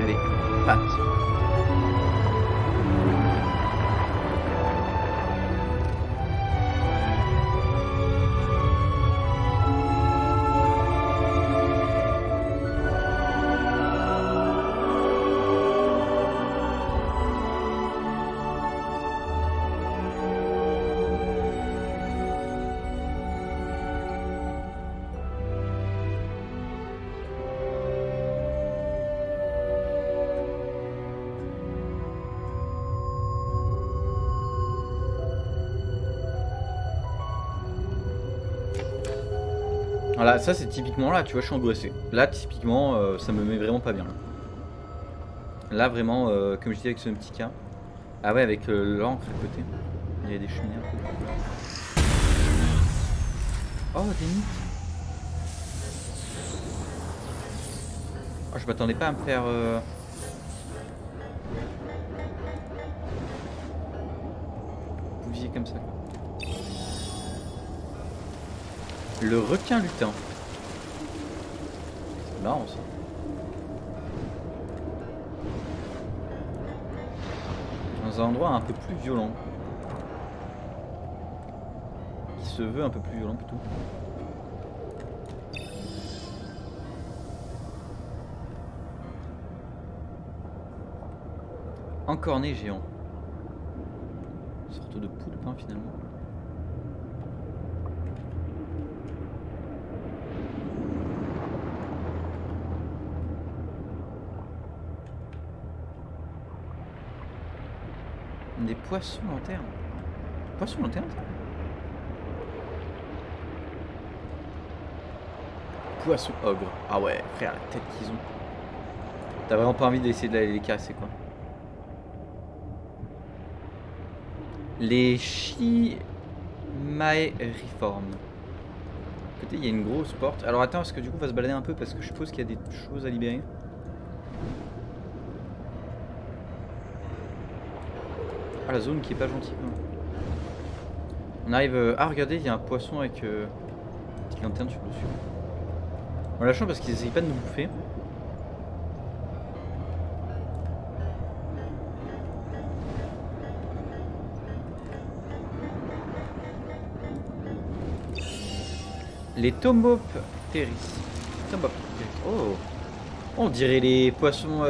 Elle est fat. Voilà, ça c'est typiquement là, tu vois, je suis angoissé. Là, typiquement, ça me met vraiment pas bien. Là, vraiment, comme je disais avec ce petit cas. Ah ouais, avec l'encre à côté. Il y a des cheminées un peu. Oh, Zenith. Oh, je m'attendais pas à me faire... Bousiller comme ça. Le requin lutin. C'est marrant ça. Dans un endroit un peu plus violent. Qui se veut un peu plus violent plutôt. Encorné géant. Une sorte de poulpe hein, finalement. Des poissons lanternes. Poissons lanternes ça. Poissons ogres. Ah ouais, frère, la tête qu'ils ont. T'as vraiment pas envie d'essayer de les caresser quoi. Les Chimaeriformes. Peut-être il y a une grosse porte. Alors attends, parce que du coup on va se balader un peu parce que je suppose qu'il y a des choses à libérer. Ah, la zone qui est pas gentille. On arrive... Ah, regardez, il y a un poisson avec une petite lanterne sur le dessus. On lâche parce qu'ils essayent pas de nous bouffer. Les Tomopteris. Oh, on dirait les poissons...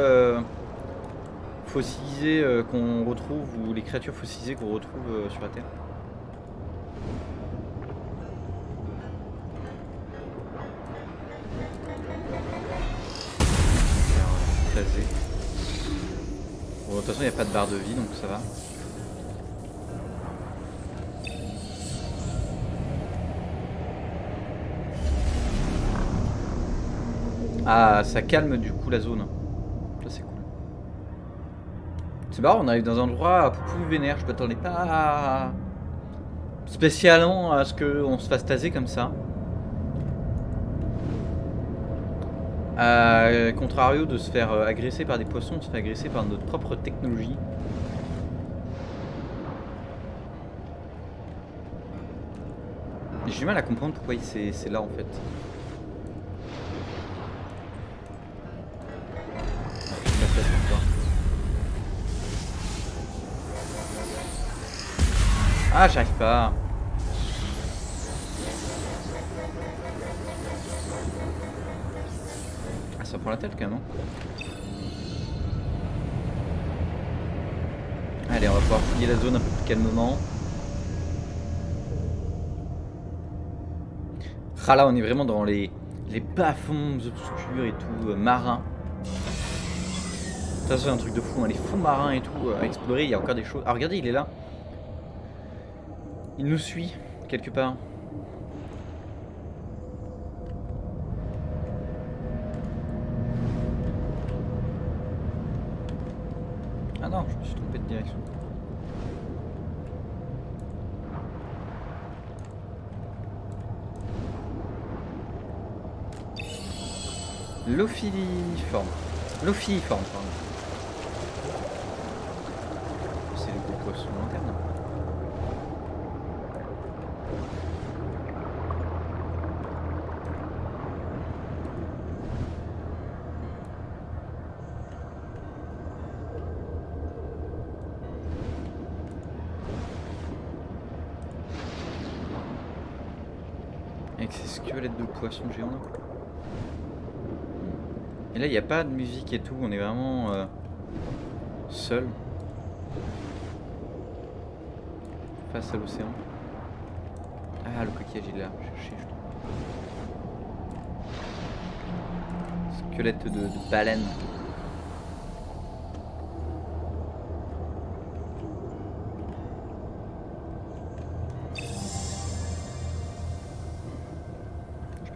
fossilisés qu'on retrouve, ou les créatures fossilisées qu'on retrouve sur la Terre. Bon, de toute façon il n'y a pas de barre de vie donc ça va. Ah, ça calme du coup la zone. C'est marrant, on arrive dans un endroit plus vénère, je m'attendais pas à... spécialement à ce qu'on se fasse taser comme ça. Contrario de se faire agresser par des poissons, on se fait agresser par notre propre technologie. J'ai du mal à comprendre pourquoi c'est là en fait. Ah, j'arrive pas. Ah, ça prend la tête quand même. Allez, on va pouvoir fouiller la zone un peu plus calmement. Ah là, on est vraiment dans les bas-fonds obscurs et tout, marins. Ça, c'est un truc de fou, hein. Les fonds marins et tout, à explorer, il y a encore des choses. Ah, regardez, il est là. Il nous suit, quelque part. Ah non, je me suis trompé de direction. L'ophiliforme. L'ophiliforme, pardon. C'est le poisson interne. De poisson géant. Et là il n'y a pas de musique et tout, on est vraiment seul face à l'océan. Ah, le coquillage il est là, je trouve. Squelette de baleine.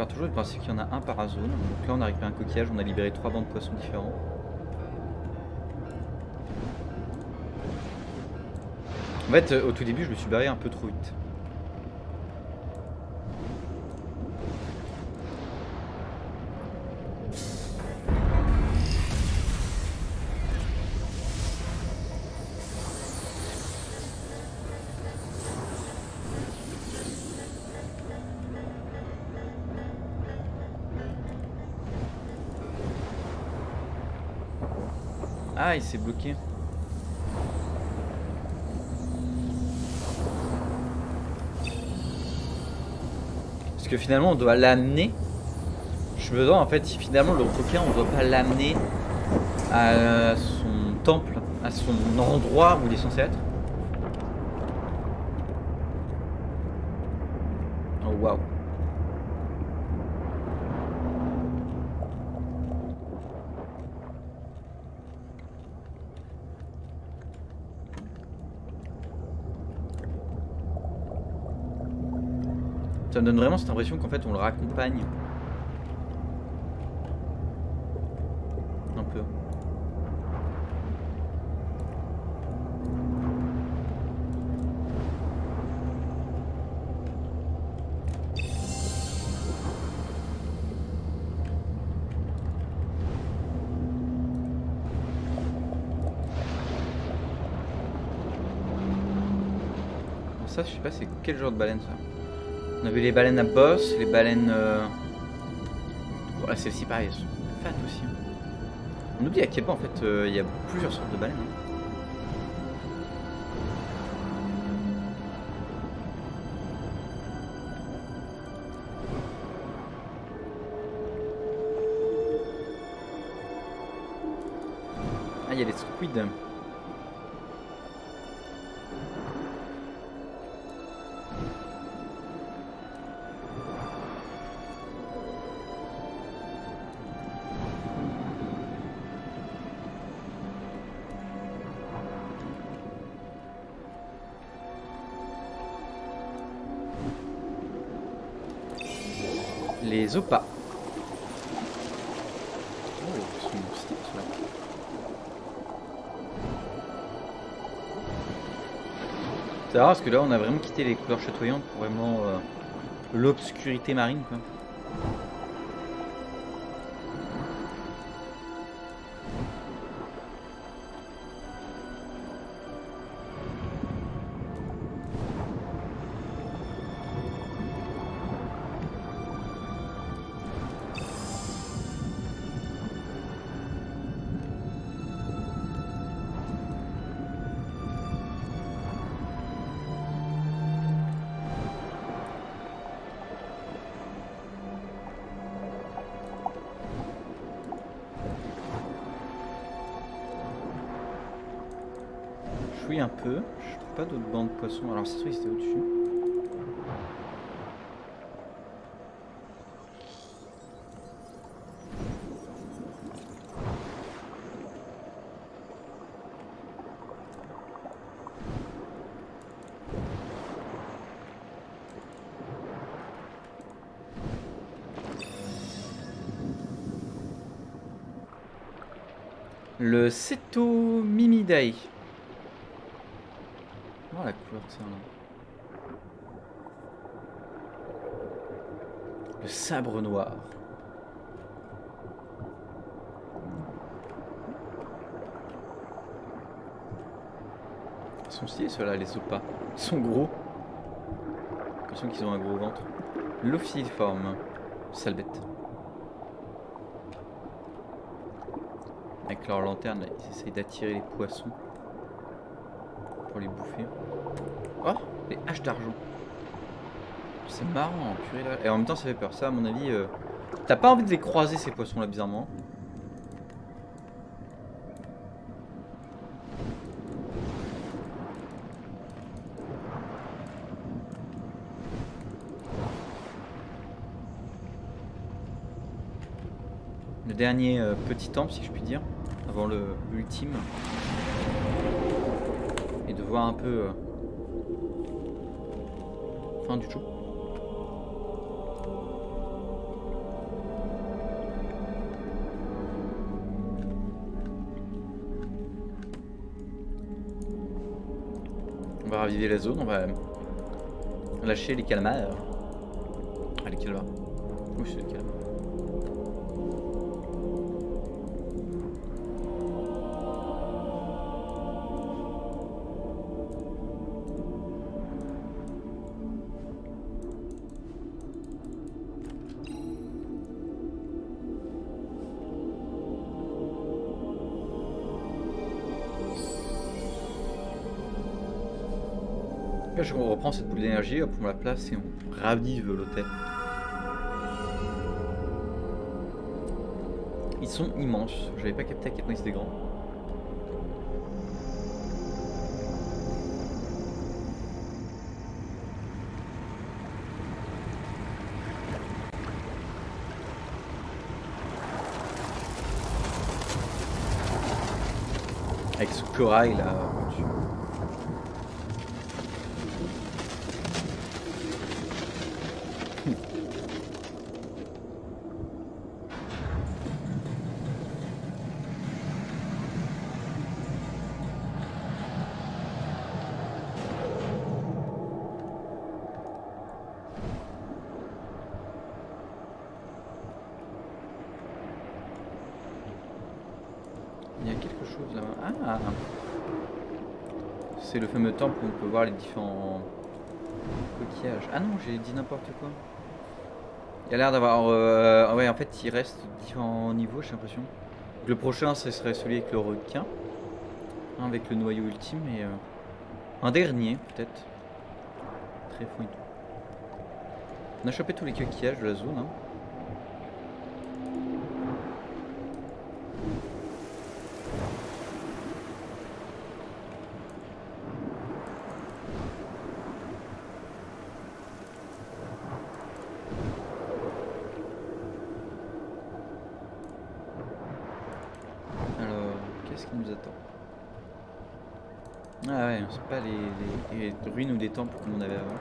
Je pars toujours du principe qu'il y en a un par zone. Donc là on a récupéré un coquillage, on a libéré 3 bancs de poissons différents. En fait au tout début je me suis barré un peu trop vite. Ah, il s'est bloqué. Parce que finalement on doit l'amener. Je suis besoin en fait, si finalement le requin on doit pas l'amener à son temple, à son endroit où il est censé être. Oh waouh. Ça me donne vraiment cette impression qu'en fait on le raccompagne. Un peu. Bon, ça je sais pas c'est quel genre de baleine ça. On avait les baleines à bosse, les baleines... Voilà, celles-ci pareil, elles sont fat aussi. On oublie à quel point en fait il y a plusieurs sortes de baleines. Ah, il y a des squids. Les opas. Oh, ils sont mystiques là. C'est rare parce que là on a vraiment quitté les couleurs chatoyantes pour vraiment l'obscurité marine quoi. Un peu, je trouve pas d'autres bancs de poissons. Alors, c'est sûr, c'était au-dessus. Le Seto Mimidai. Oh, la couleur de ça là. Le sabre noir. Ils sont stylés ceux-là, les sopas. Ils sont gros. J'ai l'impression qu'ils ont un gros ventre. L'ophiforme. Sale bête. Avec leur lanterne, là, ils essayent d'attirer les poissons. Pour les bouffer. Oh, les haches d'argent. C'est marrant, purée là. Et en même temps, ça fait peur. Ça, à mon avis, t'as pas envie de les croiser ces poissons là, bizarrement. Le dernier petit temple, si je puis dire, avant le ultime. Et de voir un peu fin du tout. On va raviver la zone, on va lâcher les calmars. Ah, les calmars. Oui, c'est les calmars. Après, je reprends cette boule d'énergie, hop, on la place et on ravive l'hôtel. Ils sont immenses, j'avais pas capté à quel point ils étaient grands. Avec ce corail là. C'est le fameux temple où on peut voir les différents coquillages. Ah non, j'ai dit n'importe quoi. Il a l'air d'avoir... ouais, en fait, il reste différents niveaux, j'ai l'impression. Le prochain, ce serait celui avec le requin. Un avec le noyau ultime et... un dernier, peut-être. Très fouille. On a chopé tous les coquillages de la zone, hein. Des ruines ou des temples comme on avait avant.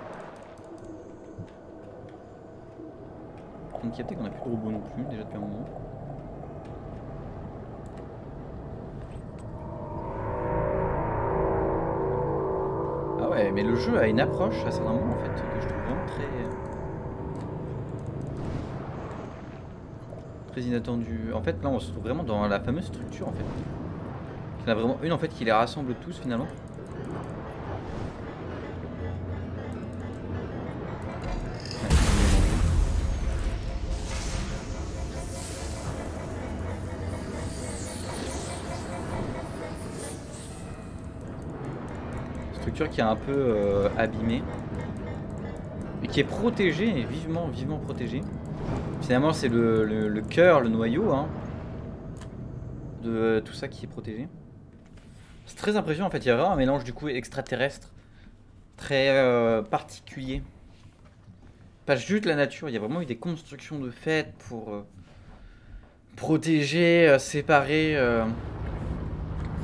On a capté qu'on n'a plus de robots non plus, déjà depuis un moment. Ah ouais, mais le jeu a une approche à certains moments en fait que je trouve vraiment très inattendue. En fait là on se trouve vraiment dans la fameuse structure en fait. Il y en a vraiment une en fait qui les rassemble tous finalement. Qui est un peu abîmé et qui est protégé, vivement protégé. Finalement, c'est le cœur, le noyau hein, de tout ça qui est protégé. C'est très impressionnant en fait. Il y a vraiment un mélange du coup extraterrestre très particulier. Pas juste la nature, il y a vraiment eu des constructions de fait pour protéger, séparer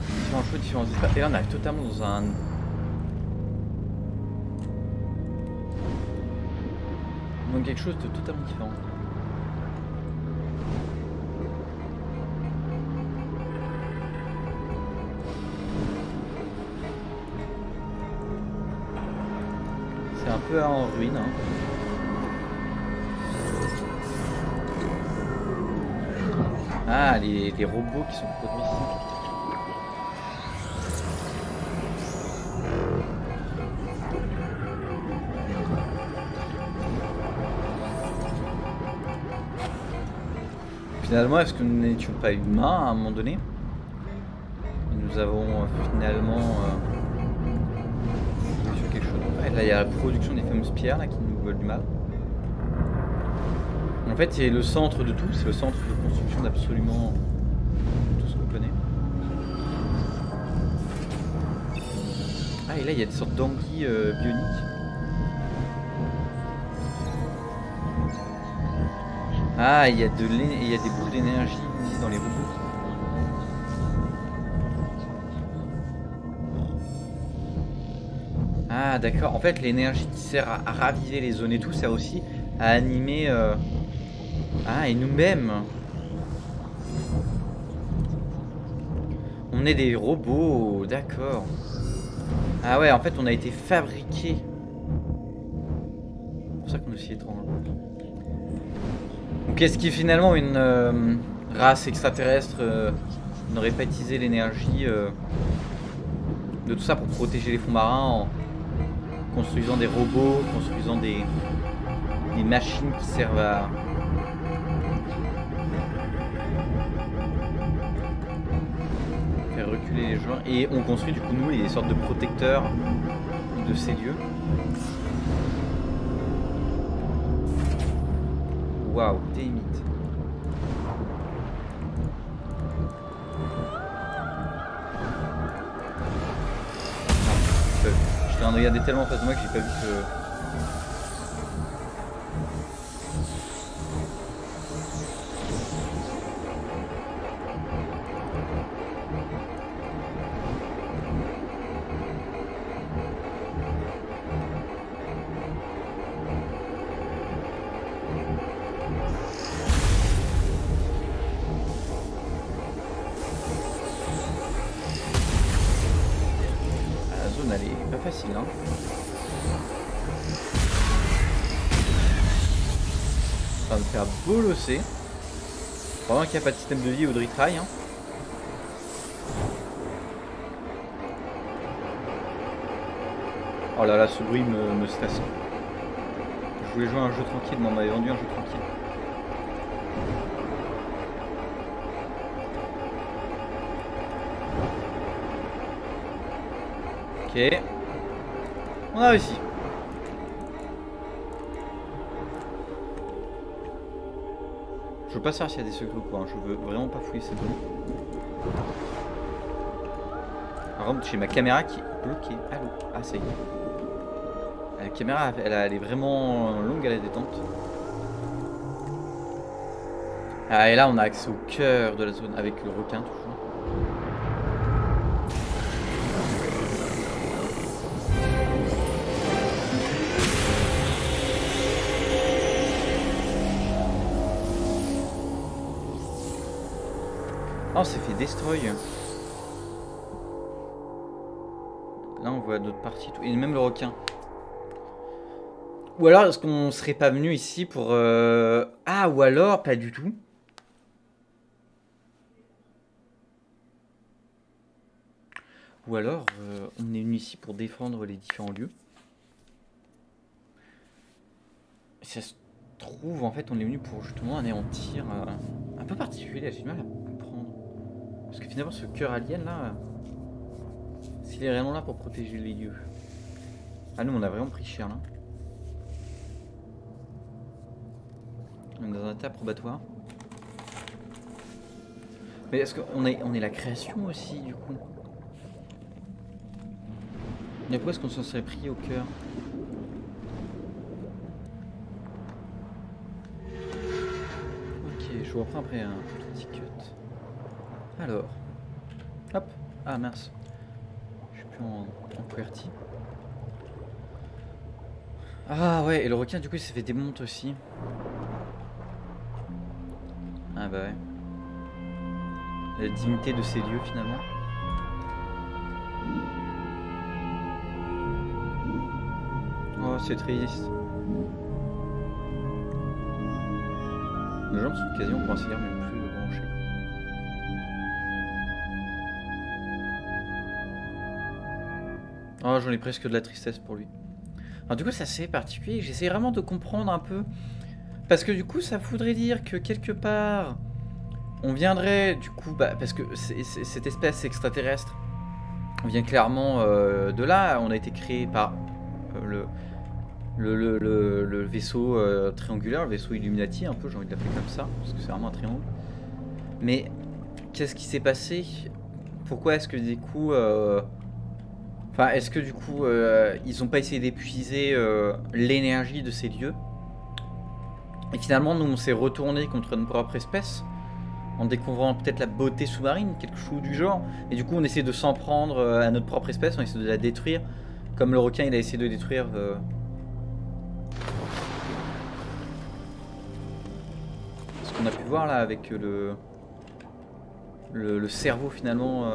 différentes choses, différents espaces. Et là, on arrive totalement dans un. Donc quelque chose de totalement différent. C'est un peu en ruine. Hein. Ah, les robots qui sont produits ici. Finalement, est-ce que nous n'étions pas humains à un moment donné? Nous avons finalement sur quelque chose. Ouais, là, il y a la production des fameuses pierres là, qui nous veulent du mal. En fait, c'est le centre de tout. C'est le centre de construction d'absolument tout ce qu'on connaît. Ah, et là, il y a des sortes d'anguilles bioniques. Ah, il y a des boules d'énergie dans les robots. Ah, d'accord. En fait, l'énergie qui sert à raviver les zones et tout, ça aussi à animer. Ah, et nous-mêmes. On est des robots, d'accord. Ah ouais, en fait, on a été fabriqués. C'est pour ça qu'on est aussi étrange. Qu'est-ce qui finalement une race extraterrestre n'aurait pas utilisé l'énergie de tout ça pour protéger les fonds marins en construisant des robots, construisant des machines qui servent à... faire reculer les gens. Et on construit du coup nous des sortes de protecteurs de ces lieux. Waouh, damn it. Je t'en regardais tellement en face de moi que j'ai pas vu que... bolosser. Pendant qu'il n'y a pas de système de vie ou de retry. Hein. Oh là là, ce bruit me stresse. Je voulais jouer à un jeu tranquille, mais on m'avait vendu un jeu tranquille. Ok. On a réussi. Je veux pas savoir s'il y a des secrets ou quoi, hein. Je veux vraiment pas fouiller cette zone. Par contre, j'ai ma caméra qui est bloquée. Allô? Ah, ça y est. La caméra, elle est vraiment longue à la détente. Ah, et là, on a accès au cœur de la zone avec le requin, toujours. Ah, on s'est fait destroy. Là on voit d'autres parties. Et même le requin. Ou alors est-ce qu'on serait pas venu ici pour... Ah, ou alors pas du tout. Ou alors on est venu ici pour défendre les différents lieux. Si ça se trouve en fait on est venu pour justement anéantir un peu particulier. J'ai du mal à... Parce que finalement ce cœur alien là, s'il est réellement là pour protéger les lieux. Ah nous on a vraiment pris cher là. On est dans un état probatoire. Mais est-ce qu'on est, la création aussi du coup? Mais pourquoi est-ce qu'on s'en serait pris au cœur? Ok, je vous reprends après un petit cut. Alors, hop, ah mince, je suis plus en QWERTY. Ah ouais, et le requin du coup il s'est fait démonter aussi. Ah bah ouais. La dignité de ces lieux finalement. Oh c'est triste. Nos jambes sont quasiment pour ainsi dire même plus branchées. Oh, j'en ai presque de la tristesse pour lui. Alors, du coup, ça c'est particulier. J'essaie vraiment de comprendre un peu. Parce que du coup, ça voudrait dire que quelque part, on viendrait du coup... Bah, parce que cette espèce extraterrestre vient clairement de là. On a été créé par le vaisseau triangulaire, le vaisseau Illuminati, un peu, j'ai envie de l'appeler comme ça. Parce que c'est vraiment un triangle. Mais qu'est-ce qui s'est passé? Pourquoi est-ce que du coup... Enfin, est-ce que du coup, ils n'ont pas essayé d'épuiser l'énergie de ces lieux? Et finalement, nous, on s'est retourné contre notre propre espèce, en découvrant peut-être la beauté sous-marine, quelque chose du genre. Et du coup, on essaie de s'en prendre à notre propre espèce, on essaie de la détruire, comme le requin, il a essayé de détruire... Ce qu'on a pu voir, là, avec le cerveau, finalement...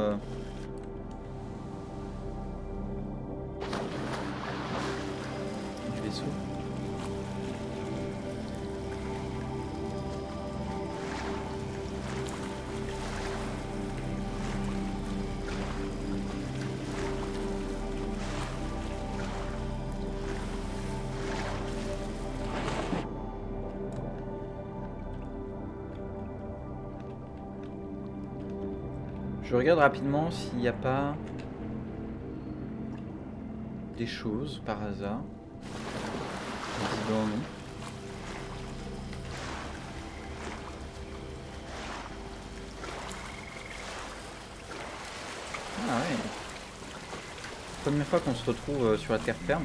Je regarde rapidement s'il n'y a pas des choses par hasard. première fois qu'on se retrouve sur la terre ferme.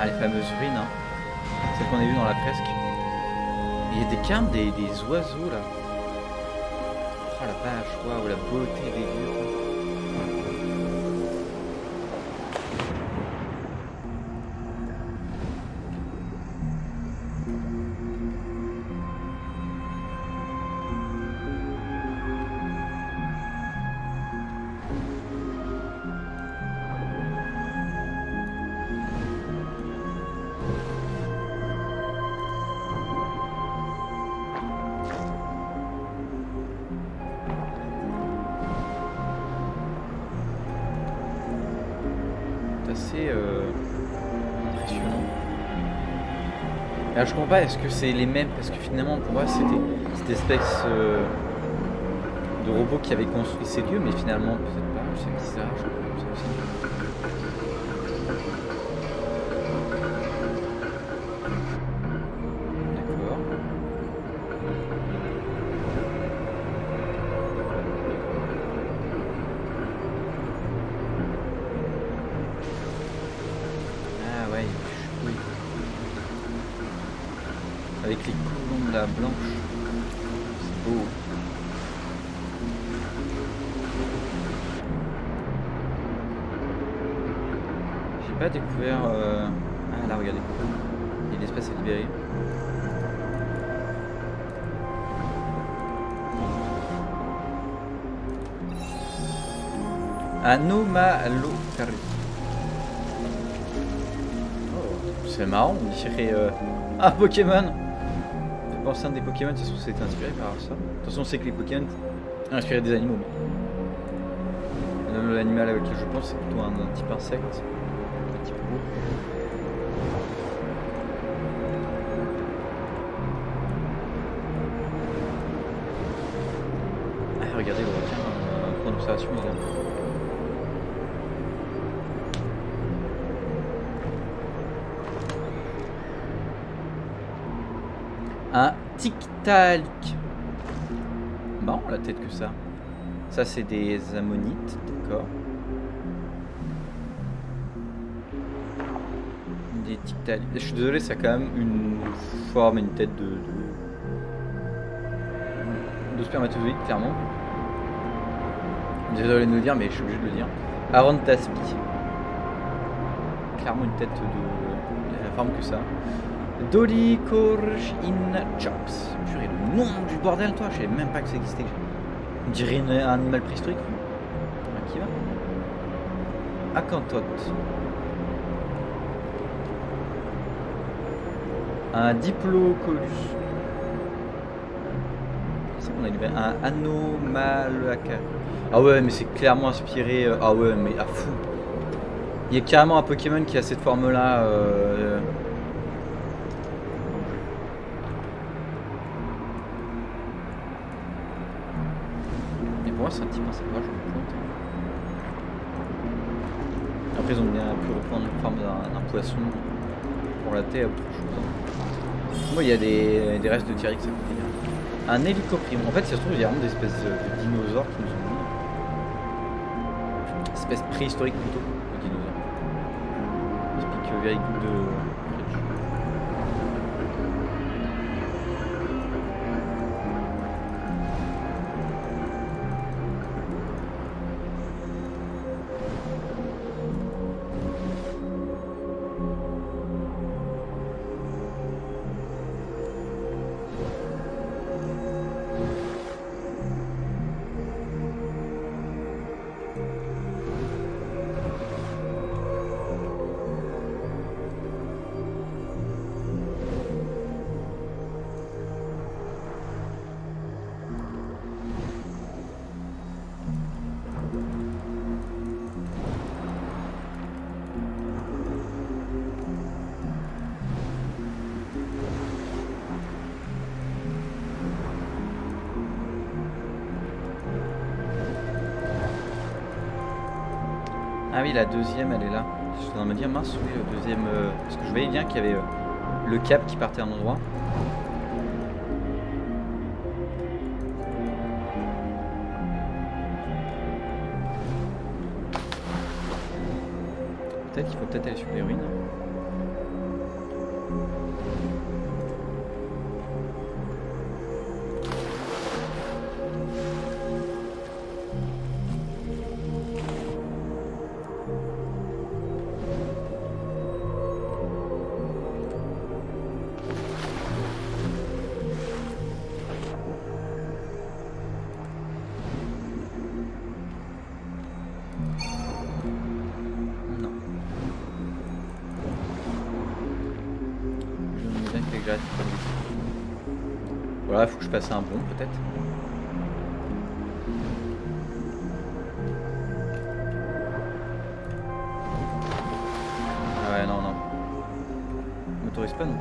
Ah, les fameuses ruines, hein. Celles qu'on a vues dans la fresque. Il y a des carnes, des oiseaux là. Oh la vache, waouh, la beauté des lieux. Alors je comprends pas, est-ce que c'est les mêmes? Parce que finalement pour moi c'était cette espèce de robot qui avait construit ces lieux, mais finalement peut-être pas, je sais bizarre, je comprends ça aussi. D'accord. Ah ouais, oui. Avec les coulons de la blanche, c'est beau. J'ai pas découvert... Ah là, regardez, il y a l'espace à libérer. Anomalocari. Oh, c'est marrant, on dirait un Pokémon. Penser à un des Pokémon, de toute façon c'est inspiré par ça. De toute façon on sait que les Pokémon inspirés des animaux. L'animal avec lequel je pense c'est plutôt un type insecte, un type gros. Ah regardez le requin, un point d'observation il a. Un tic-talic. Bon, la tête que ça. Ça, c'est des ammonites, d'accord. Des tic-talic. Je suis désolé, ça a quand même une forme et une tête de spermatozoïde, clairement. Désolé de nous le dire, mais je suis obligé de le dire. Arantaspi. Clairement une tête de la forme que ça. Dolly Corsh in Chops. Purée, le nom du bordel, toi, je savais même pas que ça existait. On dirait un animal préhistorique. Ah, qui va Acantote. Un Diplocolus. C'est ça qu'on a libéré. Un Anomalaka. Ah ouais, mais c'est clairement inspiré. Ah ouais, mais à fou. Il y a carrément un Pokémon qui a cette forme-là. C'est un petit peu sympa, je me plante. Après, ils ont bien pu reprendre la forme d'un poisson pour la thé ou autre chose. Moi, il y a des restes de T-Rex à côté. Un hélicoprime. En fait, ça se trouve, il y a vraiment des espèces de dinosaures qui nous ont mis. Espèces préhistoriques plutôt, de dinosaures. Explique very good de. Ah oui, la deuxième, elle est là. Je suis en train de me dire, mince, oui, la deuxième... parce que je voyais bien qu'il y avait le cap qui partait à un endroit. Peut-être qu'il faut peut-être aller sur les ruines. Voilà, faut que je passe un bon peut-être. Ah ouais, non, non. On m'autorise pas non plus.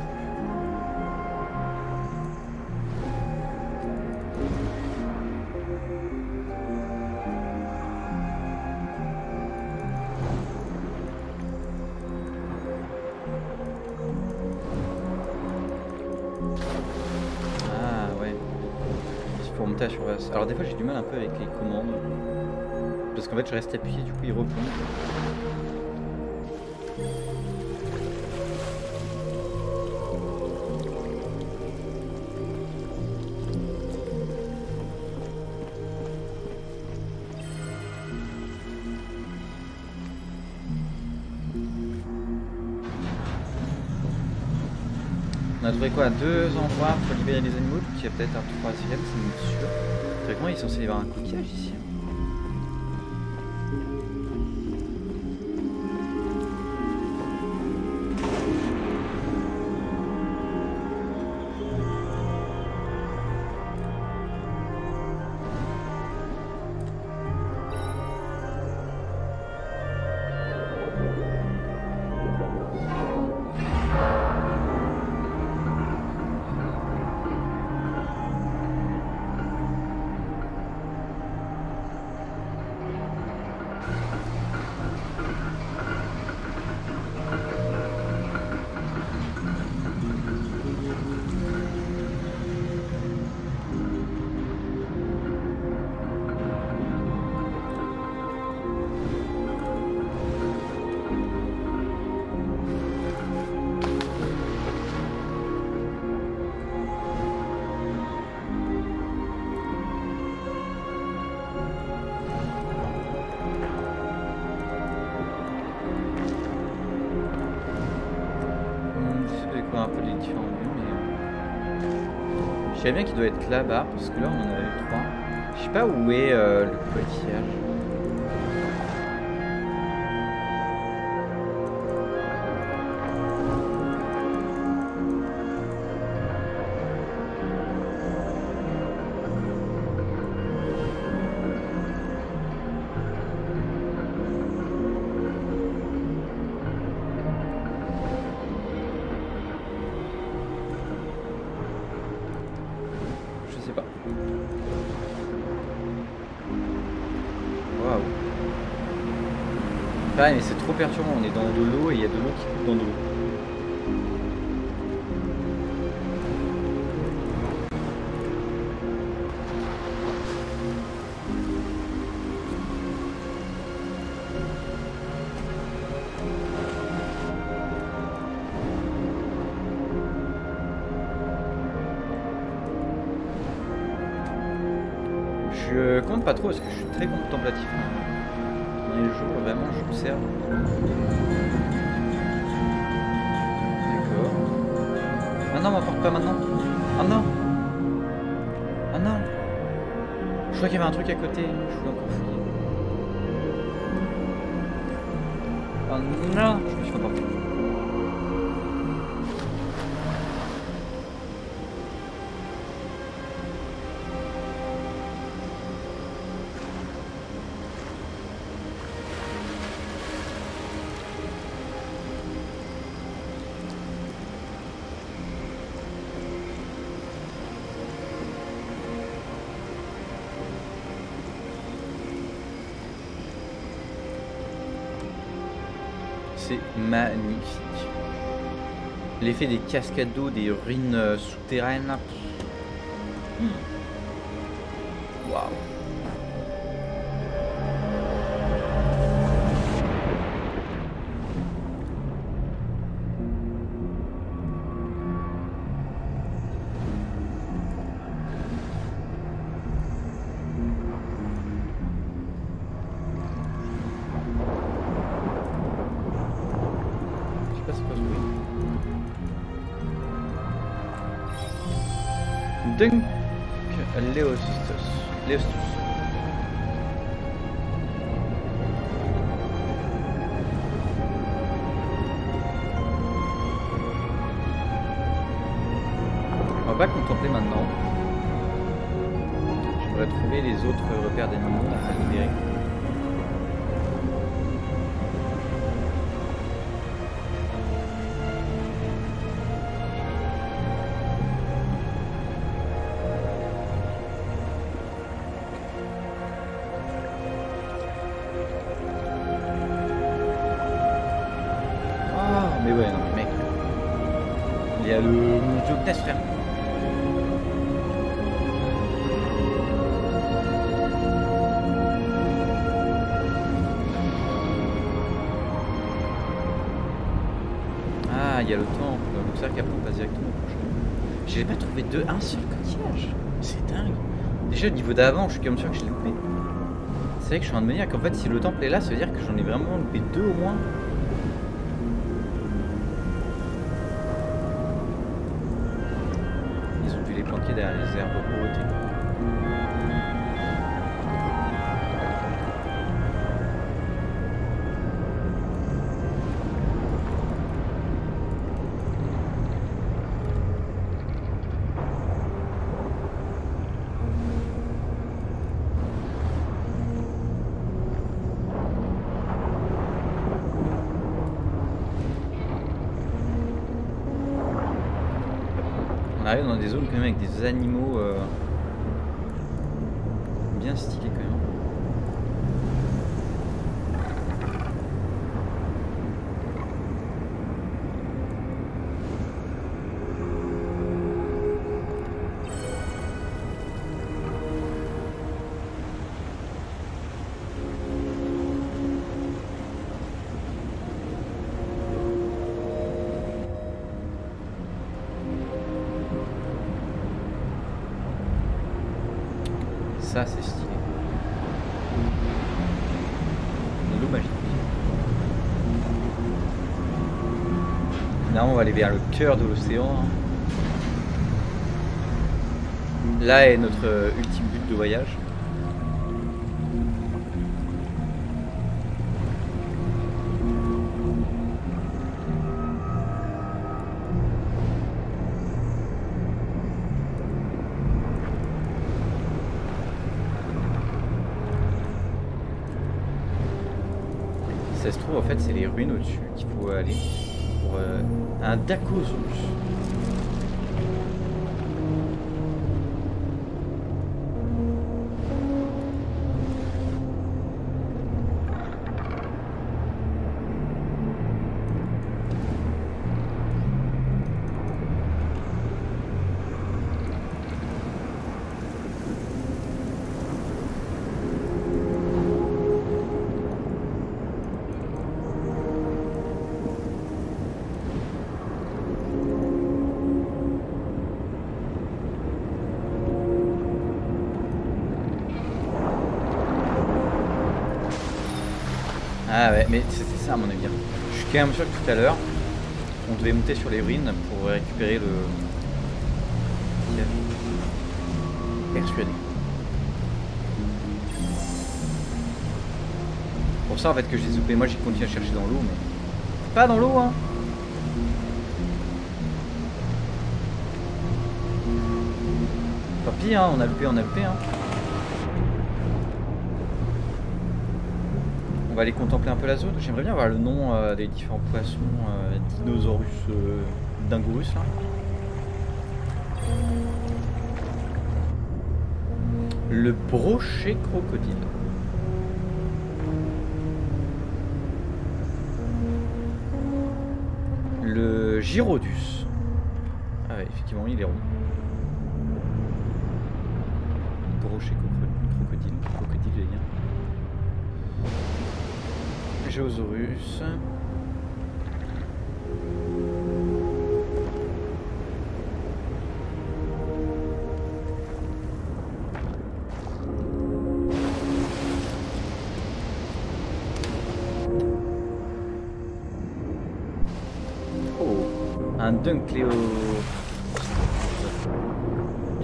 Alors des fois j'ai du mal un peu avec les commandes parce qu'en fait je reste appuyé, du coup il replonge. On a trouvé quoi, deux endroits pour libérer les animaux, qui a peut-être un troisième, c'est sûr. Comment ils sont censés y avoir un coquillage ici? Je sais bien qu'il doit être là-bas, parce que là on en a eu 3. Je sais pas où est le coquillage. Mais c'est trop perturbant, on est dans de l'eau et il y a de l'eau qui coule dans de l'eau. Je compte pas trop parce que je suis très contemplatif. Les jours, vraiment, j'observe. D'accord. Ah non, on m'apporte pas maintenant. Ah non. Ah non. Je crois qu'il y avait un truc à côté. Je voulais encore fouiller. Ah non, je me suis emporté. c'est magnifique. L'effet des cascades d'eau, des ruines souterraines. Waouh. Dunk Léostus. On va pas contempler maintenant. J'aimerais trouver les autres repères d'animaux à libérer. Un seul coquillage, c'est dingue. Déjà au niveau d'avant, je suis comme sûr que j'ai loupé. C'est vrai que je suis en train de me dire qu'en fait, si le temple est là, ça veut dire que j'en ai vraiment loupé deux au moins. Ils ont dû les planquer derrière les herbes pour ôter. Dans des zones quand même avec des animaux bien stylés quand même. Ça c'est stylé. L'eau magique. Là on va aller vers le cœur de l'océan. Là est notre ultime but de voyage. En fait, c'est les ruines au-dessus qu'il faut aller pour un Dacosaurus. Mais c'était ça à mon avis. Je suis quand même sûr que tout à l'heure, on devait monter sur les ruines pour récupérer le... Persuadé. Pour ça en fait que j'ai zoopé. Moi j'ai continué à chercher dans l'eau, mais... Pas dans l'eau hein. Tant pis hein, on a loupé hein. On va aller contempler un peu la zone. J'aimerais bien voir le nom des différents poissons, dinosaurus, dingourus. Hein. Le brochet crocodile. Gyrodus. Ah ouais, effectivement, il est rond. Brochet crocodile. Crocodile, les gars. Géosaurus. Dunk Cléo.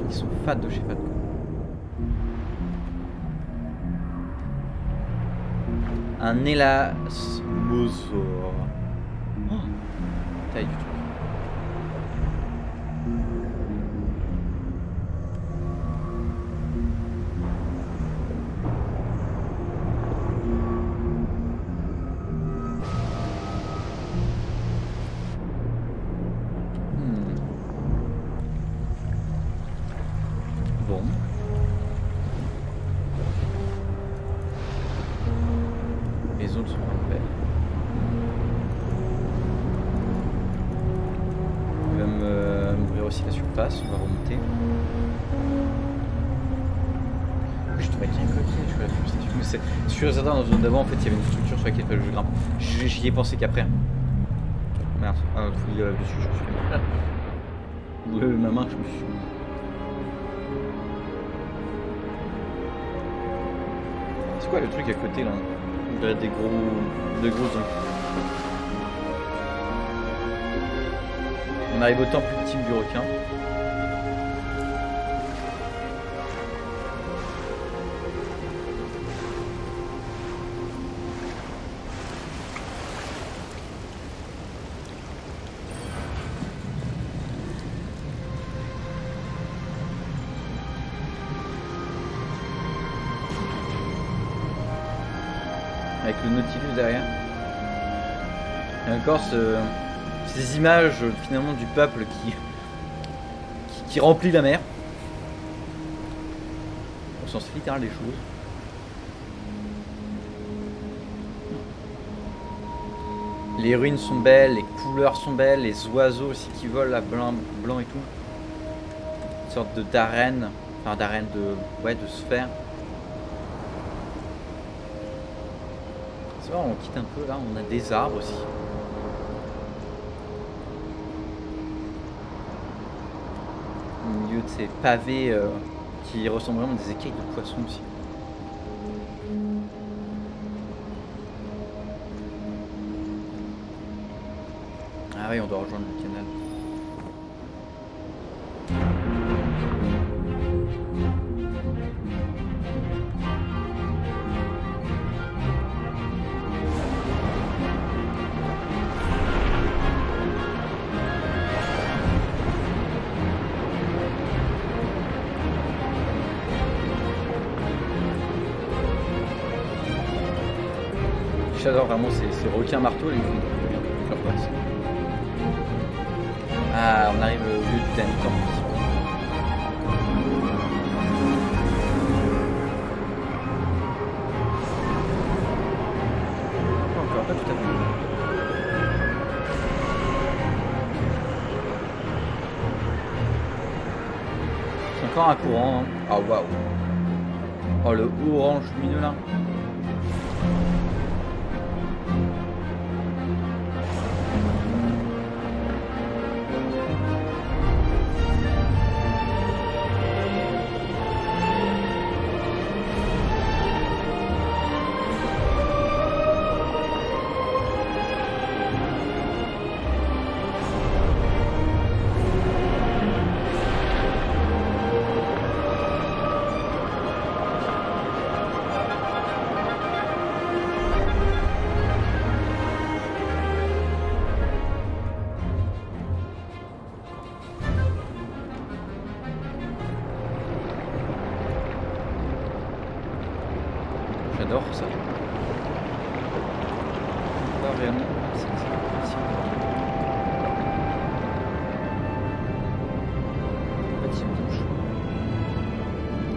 Ils sont fat de chez Fat. Un Elasmosaur. Oh, taille du truc. Dans zone d'avant, en fait, il y avait une structure sur laquelle je grimpe. J'y ai pensé qu'après. Merde, un autre fouille dessus, je me suis fait mal. Ma main, je me suis. C'est quoi le truc à côté là? Il y a des gros. Des gros zones. On arrive au temple ultime du requin. Ces images finalement du peuple qui remplit la mer au sens littéral des choses. Les ruines sont belles, les couleurs sont belles, les oiseaux aussi qui volent là, blanc et tout. Une sorte de d'arène, enfin d'arène de, ouais, de sphère. C'est vrai, on quitte un peu là, on a des arbres aussi. De ces pavés qui ressemblent vraiment à des écailles de poisson aussi. Ah oui, on doit rejoindre le canal. J'adore vraiment ces requins marteaux, les gens leur place. Ah, on arrive au lieu du dernier temple. Pas encore, pas tout à fait. C'est encore un courant, hein. Ah waouh. Oh, le orange lumineux là.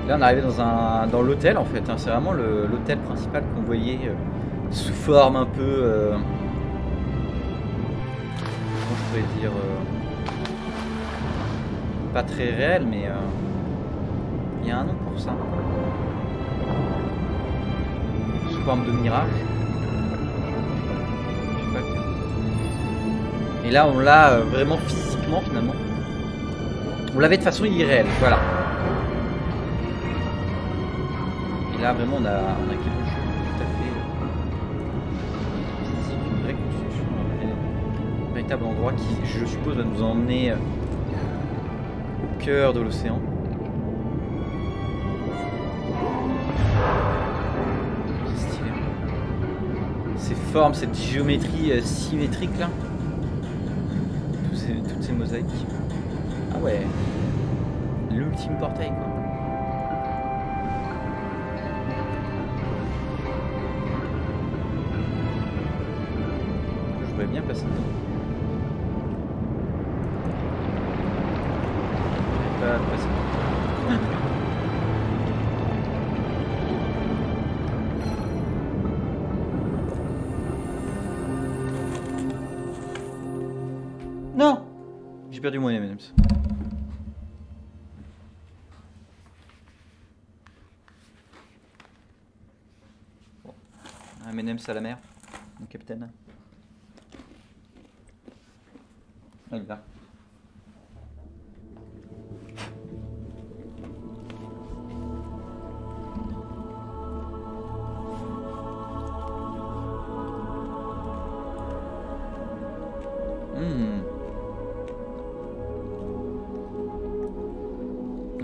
Là, on est arrivé dans l'hôtel en fait, hein. C'est vraiment l'hôtel principal qu'on voyait sous forme un peu comment je pourrais dire, pas très réel, mais il y a un nom pour ça, sous forme de mirage. Et là on l'a vraiment physiquement finalement. On l'avait de façon irréelle, voilà. Et là vraiment on a quelque chose de tout à fait physique, une vraie construction, un véritable endroit qui je suppose va nous emmener au cœur de l'océan. C'est stylé. Ces formes, cette géométrie symétrique là. Toutes ces mosaïques. Ah ouais, l'ultime portail quoi. Je voudrais bien passer dedans. Je vais pas passer dedans. Non, j'ai perdu mon M&M's. Bon. Un M&M's à la mer, mon capitaine. Ah, il est là.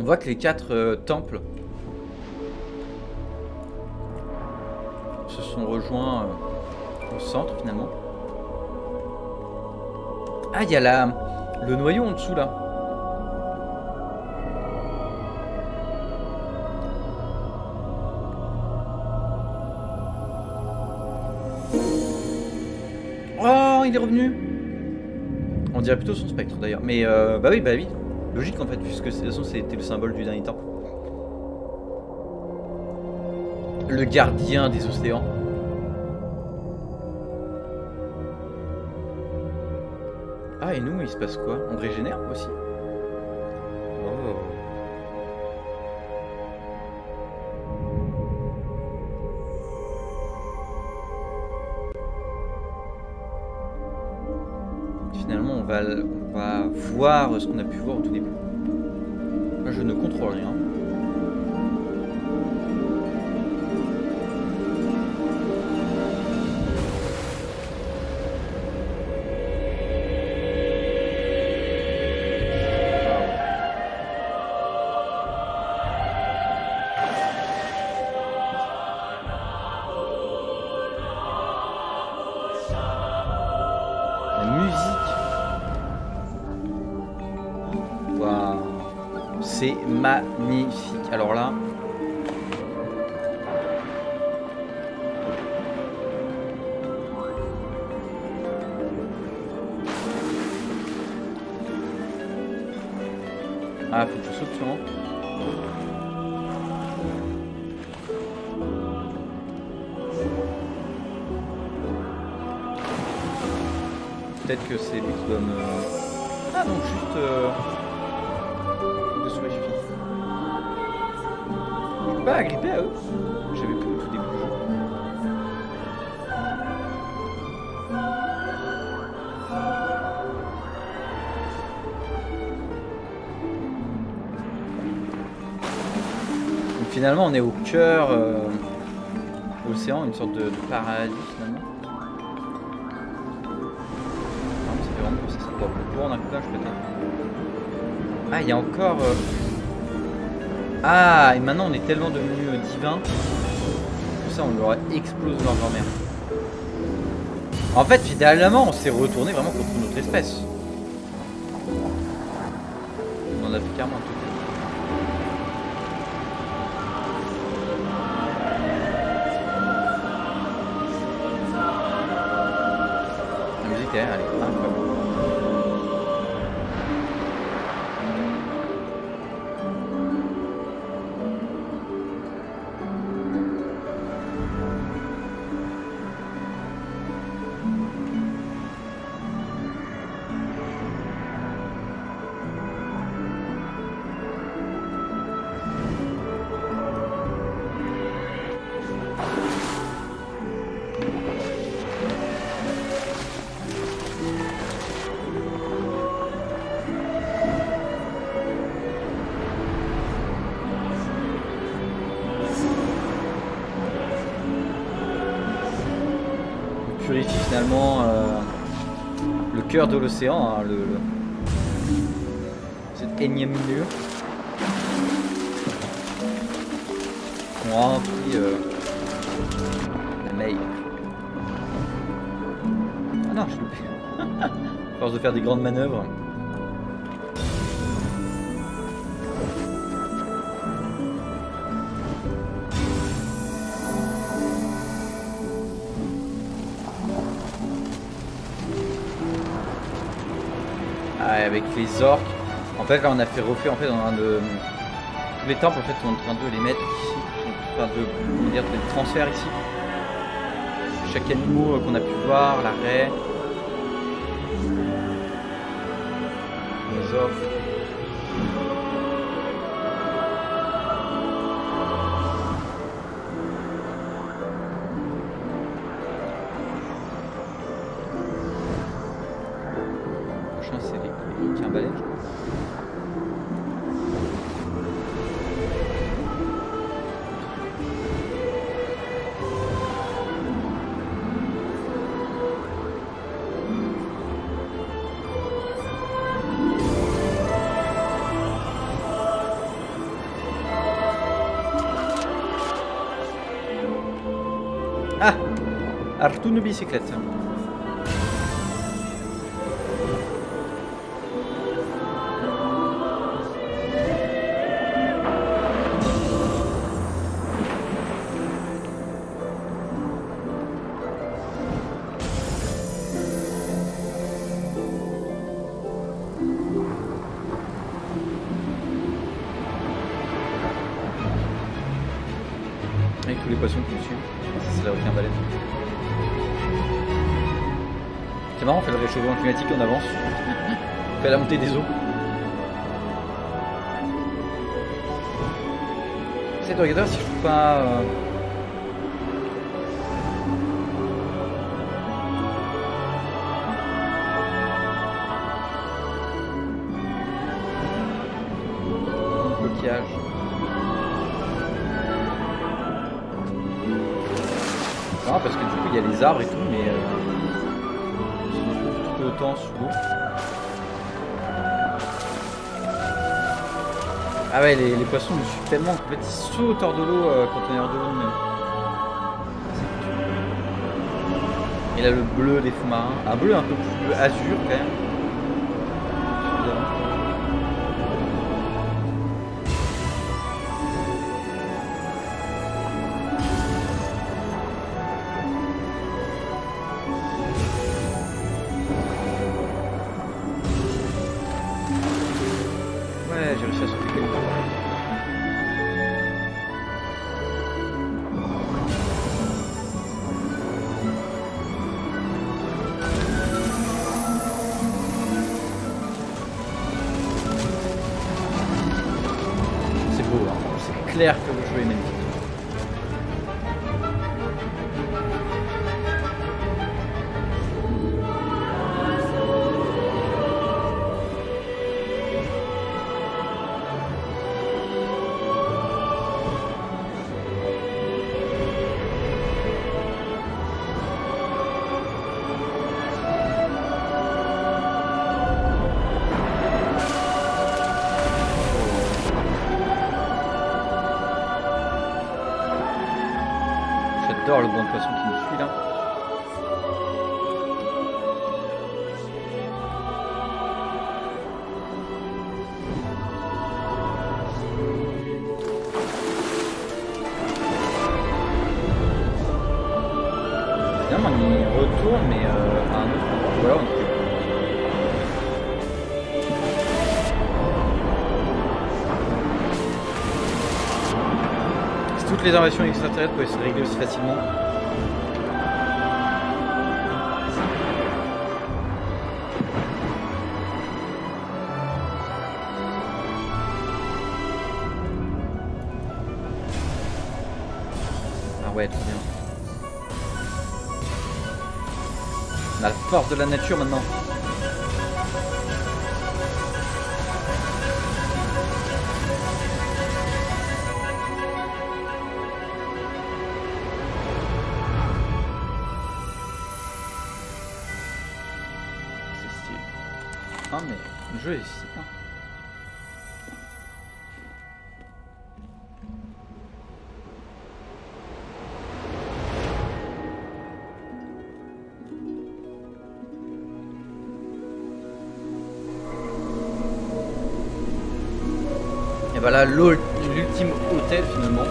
On voit que les quatre temples se sont rejoints au centre finalement. Ah, il y a le noyau en dessous là. Oh, il est revenu. On dirait plutôt son spectre d'ailleurs. Mais bah oui. Logique en fait, puisque de toute façon c'était le symbole du dernier temps. Le gardien des océans. Ah, et nous, il se passe quoi? On régénère aussi? Oh. Finalement, on va voir ce qu'on a pu voir au tout début. Je ne contrôle rien. C'est magnifique. Alors là, ah, faut que je saute sûrement. Peut-être que c'est lui qui doit me... Ah non, juste... Agrippé à eux, j'avais plus au tout début du jeu. Donc finalement, on est au cœur océan, une sorte de paradis finalement. Non, mais ça fait vraiment ça, ça porte le tour en un coupage peut-être. Ah, il y a encore. Ah, et maintenant on est tellement devenu divin que ça on leur explose leur grand-mère. En fait, finalement, on s'est retourné vraiment contre notre espèce. On en a fait carrément un truc. La musique derrière, elle est incroyable. Océanopolis est finalement le cœur de l'océan, hein, cette énième mur qu'on remplit la mail. Ah non, je l'ai loupé. À force de faire des grandes manœuvres. Avec les orques. En fait là on a fait refaire en fait dans un de tous les temples, en fait on est en train de les mettre ici, enfin de les transferts ici. Chaque animal qu'on a pu voir, la raie, les orques. Tout nos bicyclettes. Avec tous les poissons qui me suivent, c'est la requin balèze. C'est marrant, on fait le réchauffement climatique en avance, on fait la montée des eaux. J'essaie de regarder si je trouve pas... coquillage. Non, parce que du coup il y a les arbres et tout, mais... autant sous l'eau. Ah ouais, les poissons me suivent tellement qu'en fait ils sautent hors de l'eau quand on est hors de l'eau. Et là le bleu des fonds marins, un bleu un peu plus azur quand même. Le bon poisson qui nous suit là. Finalement on y retourne mais à un autre endroit. Voilà, on était... Toutes les invasions extraterrestres peuvent se régler aussi facilement. Ah ouais, trop bien. On a la force de la nature maintenant. Hein, mais le jeu est ici. Hein. Et bah là, l'ultime hôtel finalement.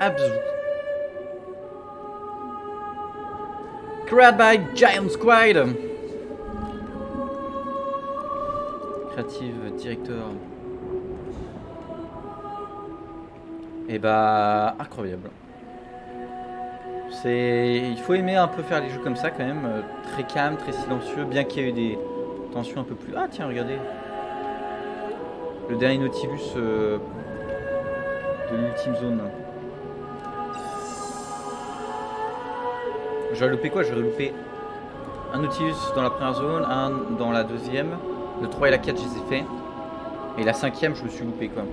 Abzû. Created by Giant Squid. Creative Director. Et bah incroyable. C'est, il faut aimer un peu faire les jeux comme ça quand même, très calme, très silencieux, bien qu'il y ait eu des tensions un peu plus. Ah tiens, regardez, le dernier Nautilus de l'ultime zone. J'aurais loupé quoi? J'aurais loupé un Nautilus dans la première zone, un dans la deuxième, le 3 et la 4 je les ai fait, et la cinquième je me suis loupé quoi.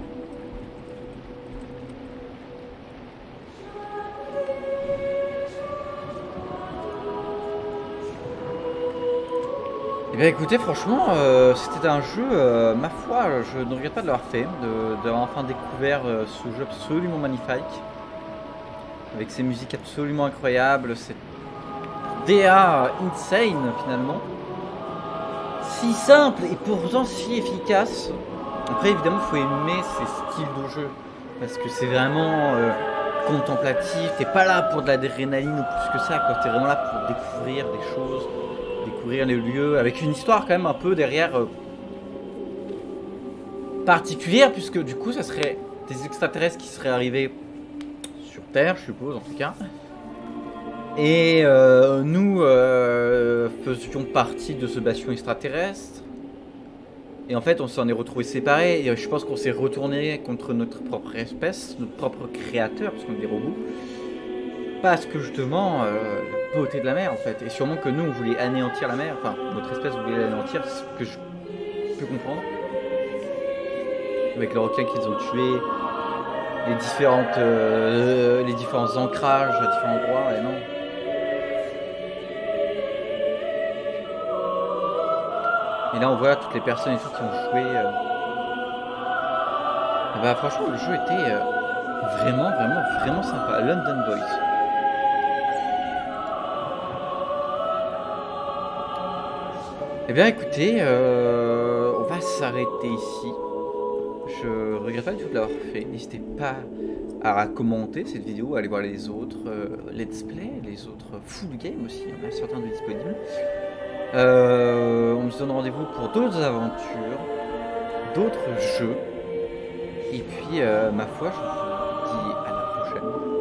Et bien écoutez, franchement c'était un jeu, ma foi, je ne regrette pas de l'avoir fait, d'avoir enfin découvert ce jeu absolument magnifique, avec ses musiques absolument incroyables, cette DA insane finalement, si simple et pourtant si efficace. Après évidemment il faut aimer ces styles de jeu parce que c'est vraiment contemplatif, t'es pas là pour de l'adrénaline ou plus que ça quoi, t'es vraiment là pour découvrir des choses, découvrir les lieux, avec une histoire quand même un peu derrière particulière, puisque du coup ça serait des extraterrestres qui seraient arrivés sur Terre je suppose en tout cas. Et nous faisions partie de ce bastion extraterrestre. Et en fait, on s'en est retrouvés séparés. Et je pense qu'on s'est retourné contre notre propre espèce, notre propre créateur, parce qu'on est des robots. Parce que justement, la beauté de la mer en fait. Et sûrement que nous, on voulait anéantir la mer. Enfin, notre espèce voulait l'anéantir, c'est ce que je peux comprendre. Avec le requin qu'ils ont tué, les différents ancrages à différents endroits, et non. Et là on voit toutes les personnes et tout qui ont joué. Et bah franchement le jeu était vraiment sympa. London Boys. Et bien écoutez, on va s'arrêter ici. Je regrette pas du tout de l'avoir fait. N'hésitez pas à commenter cette vidéo, à aller voir les autres let's play, les autres full game aussi, il y en a certains de disponibles. On se donne rendez-vous pour d'autres aventures, d'autres jeux. Et puis, ma foi, je vous dis à la prochaine.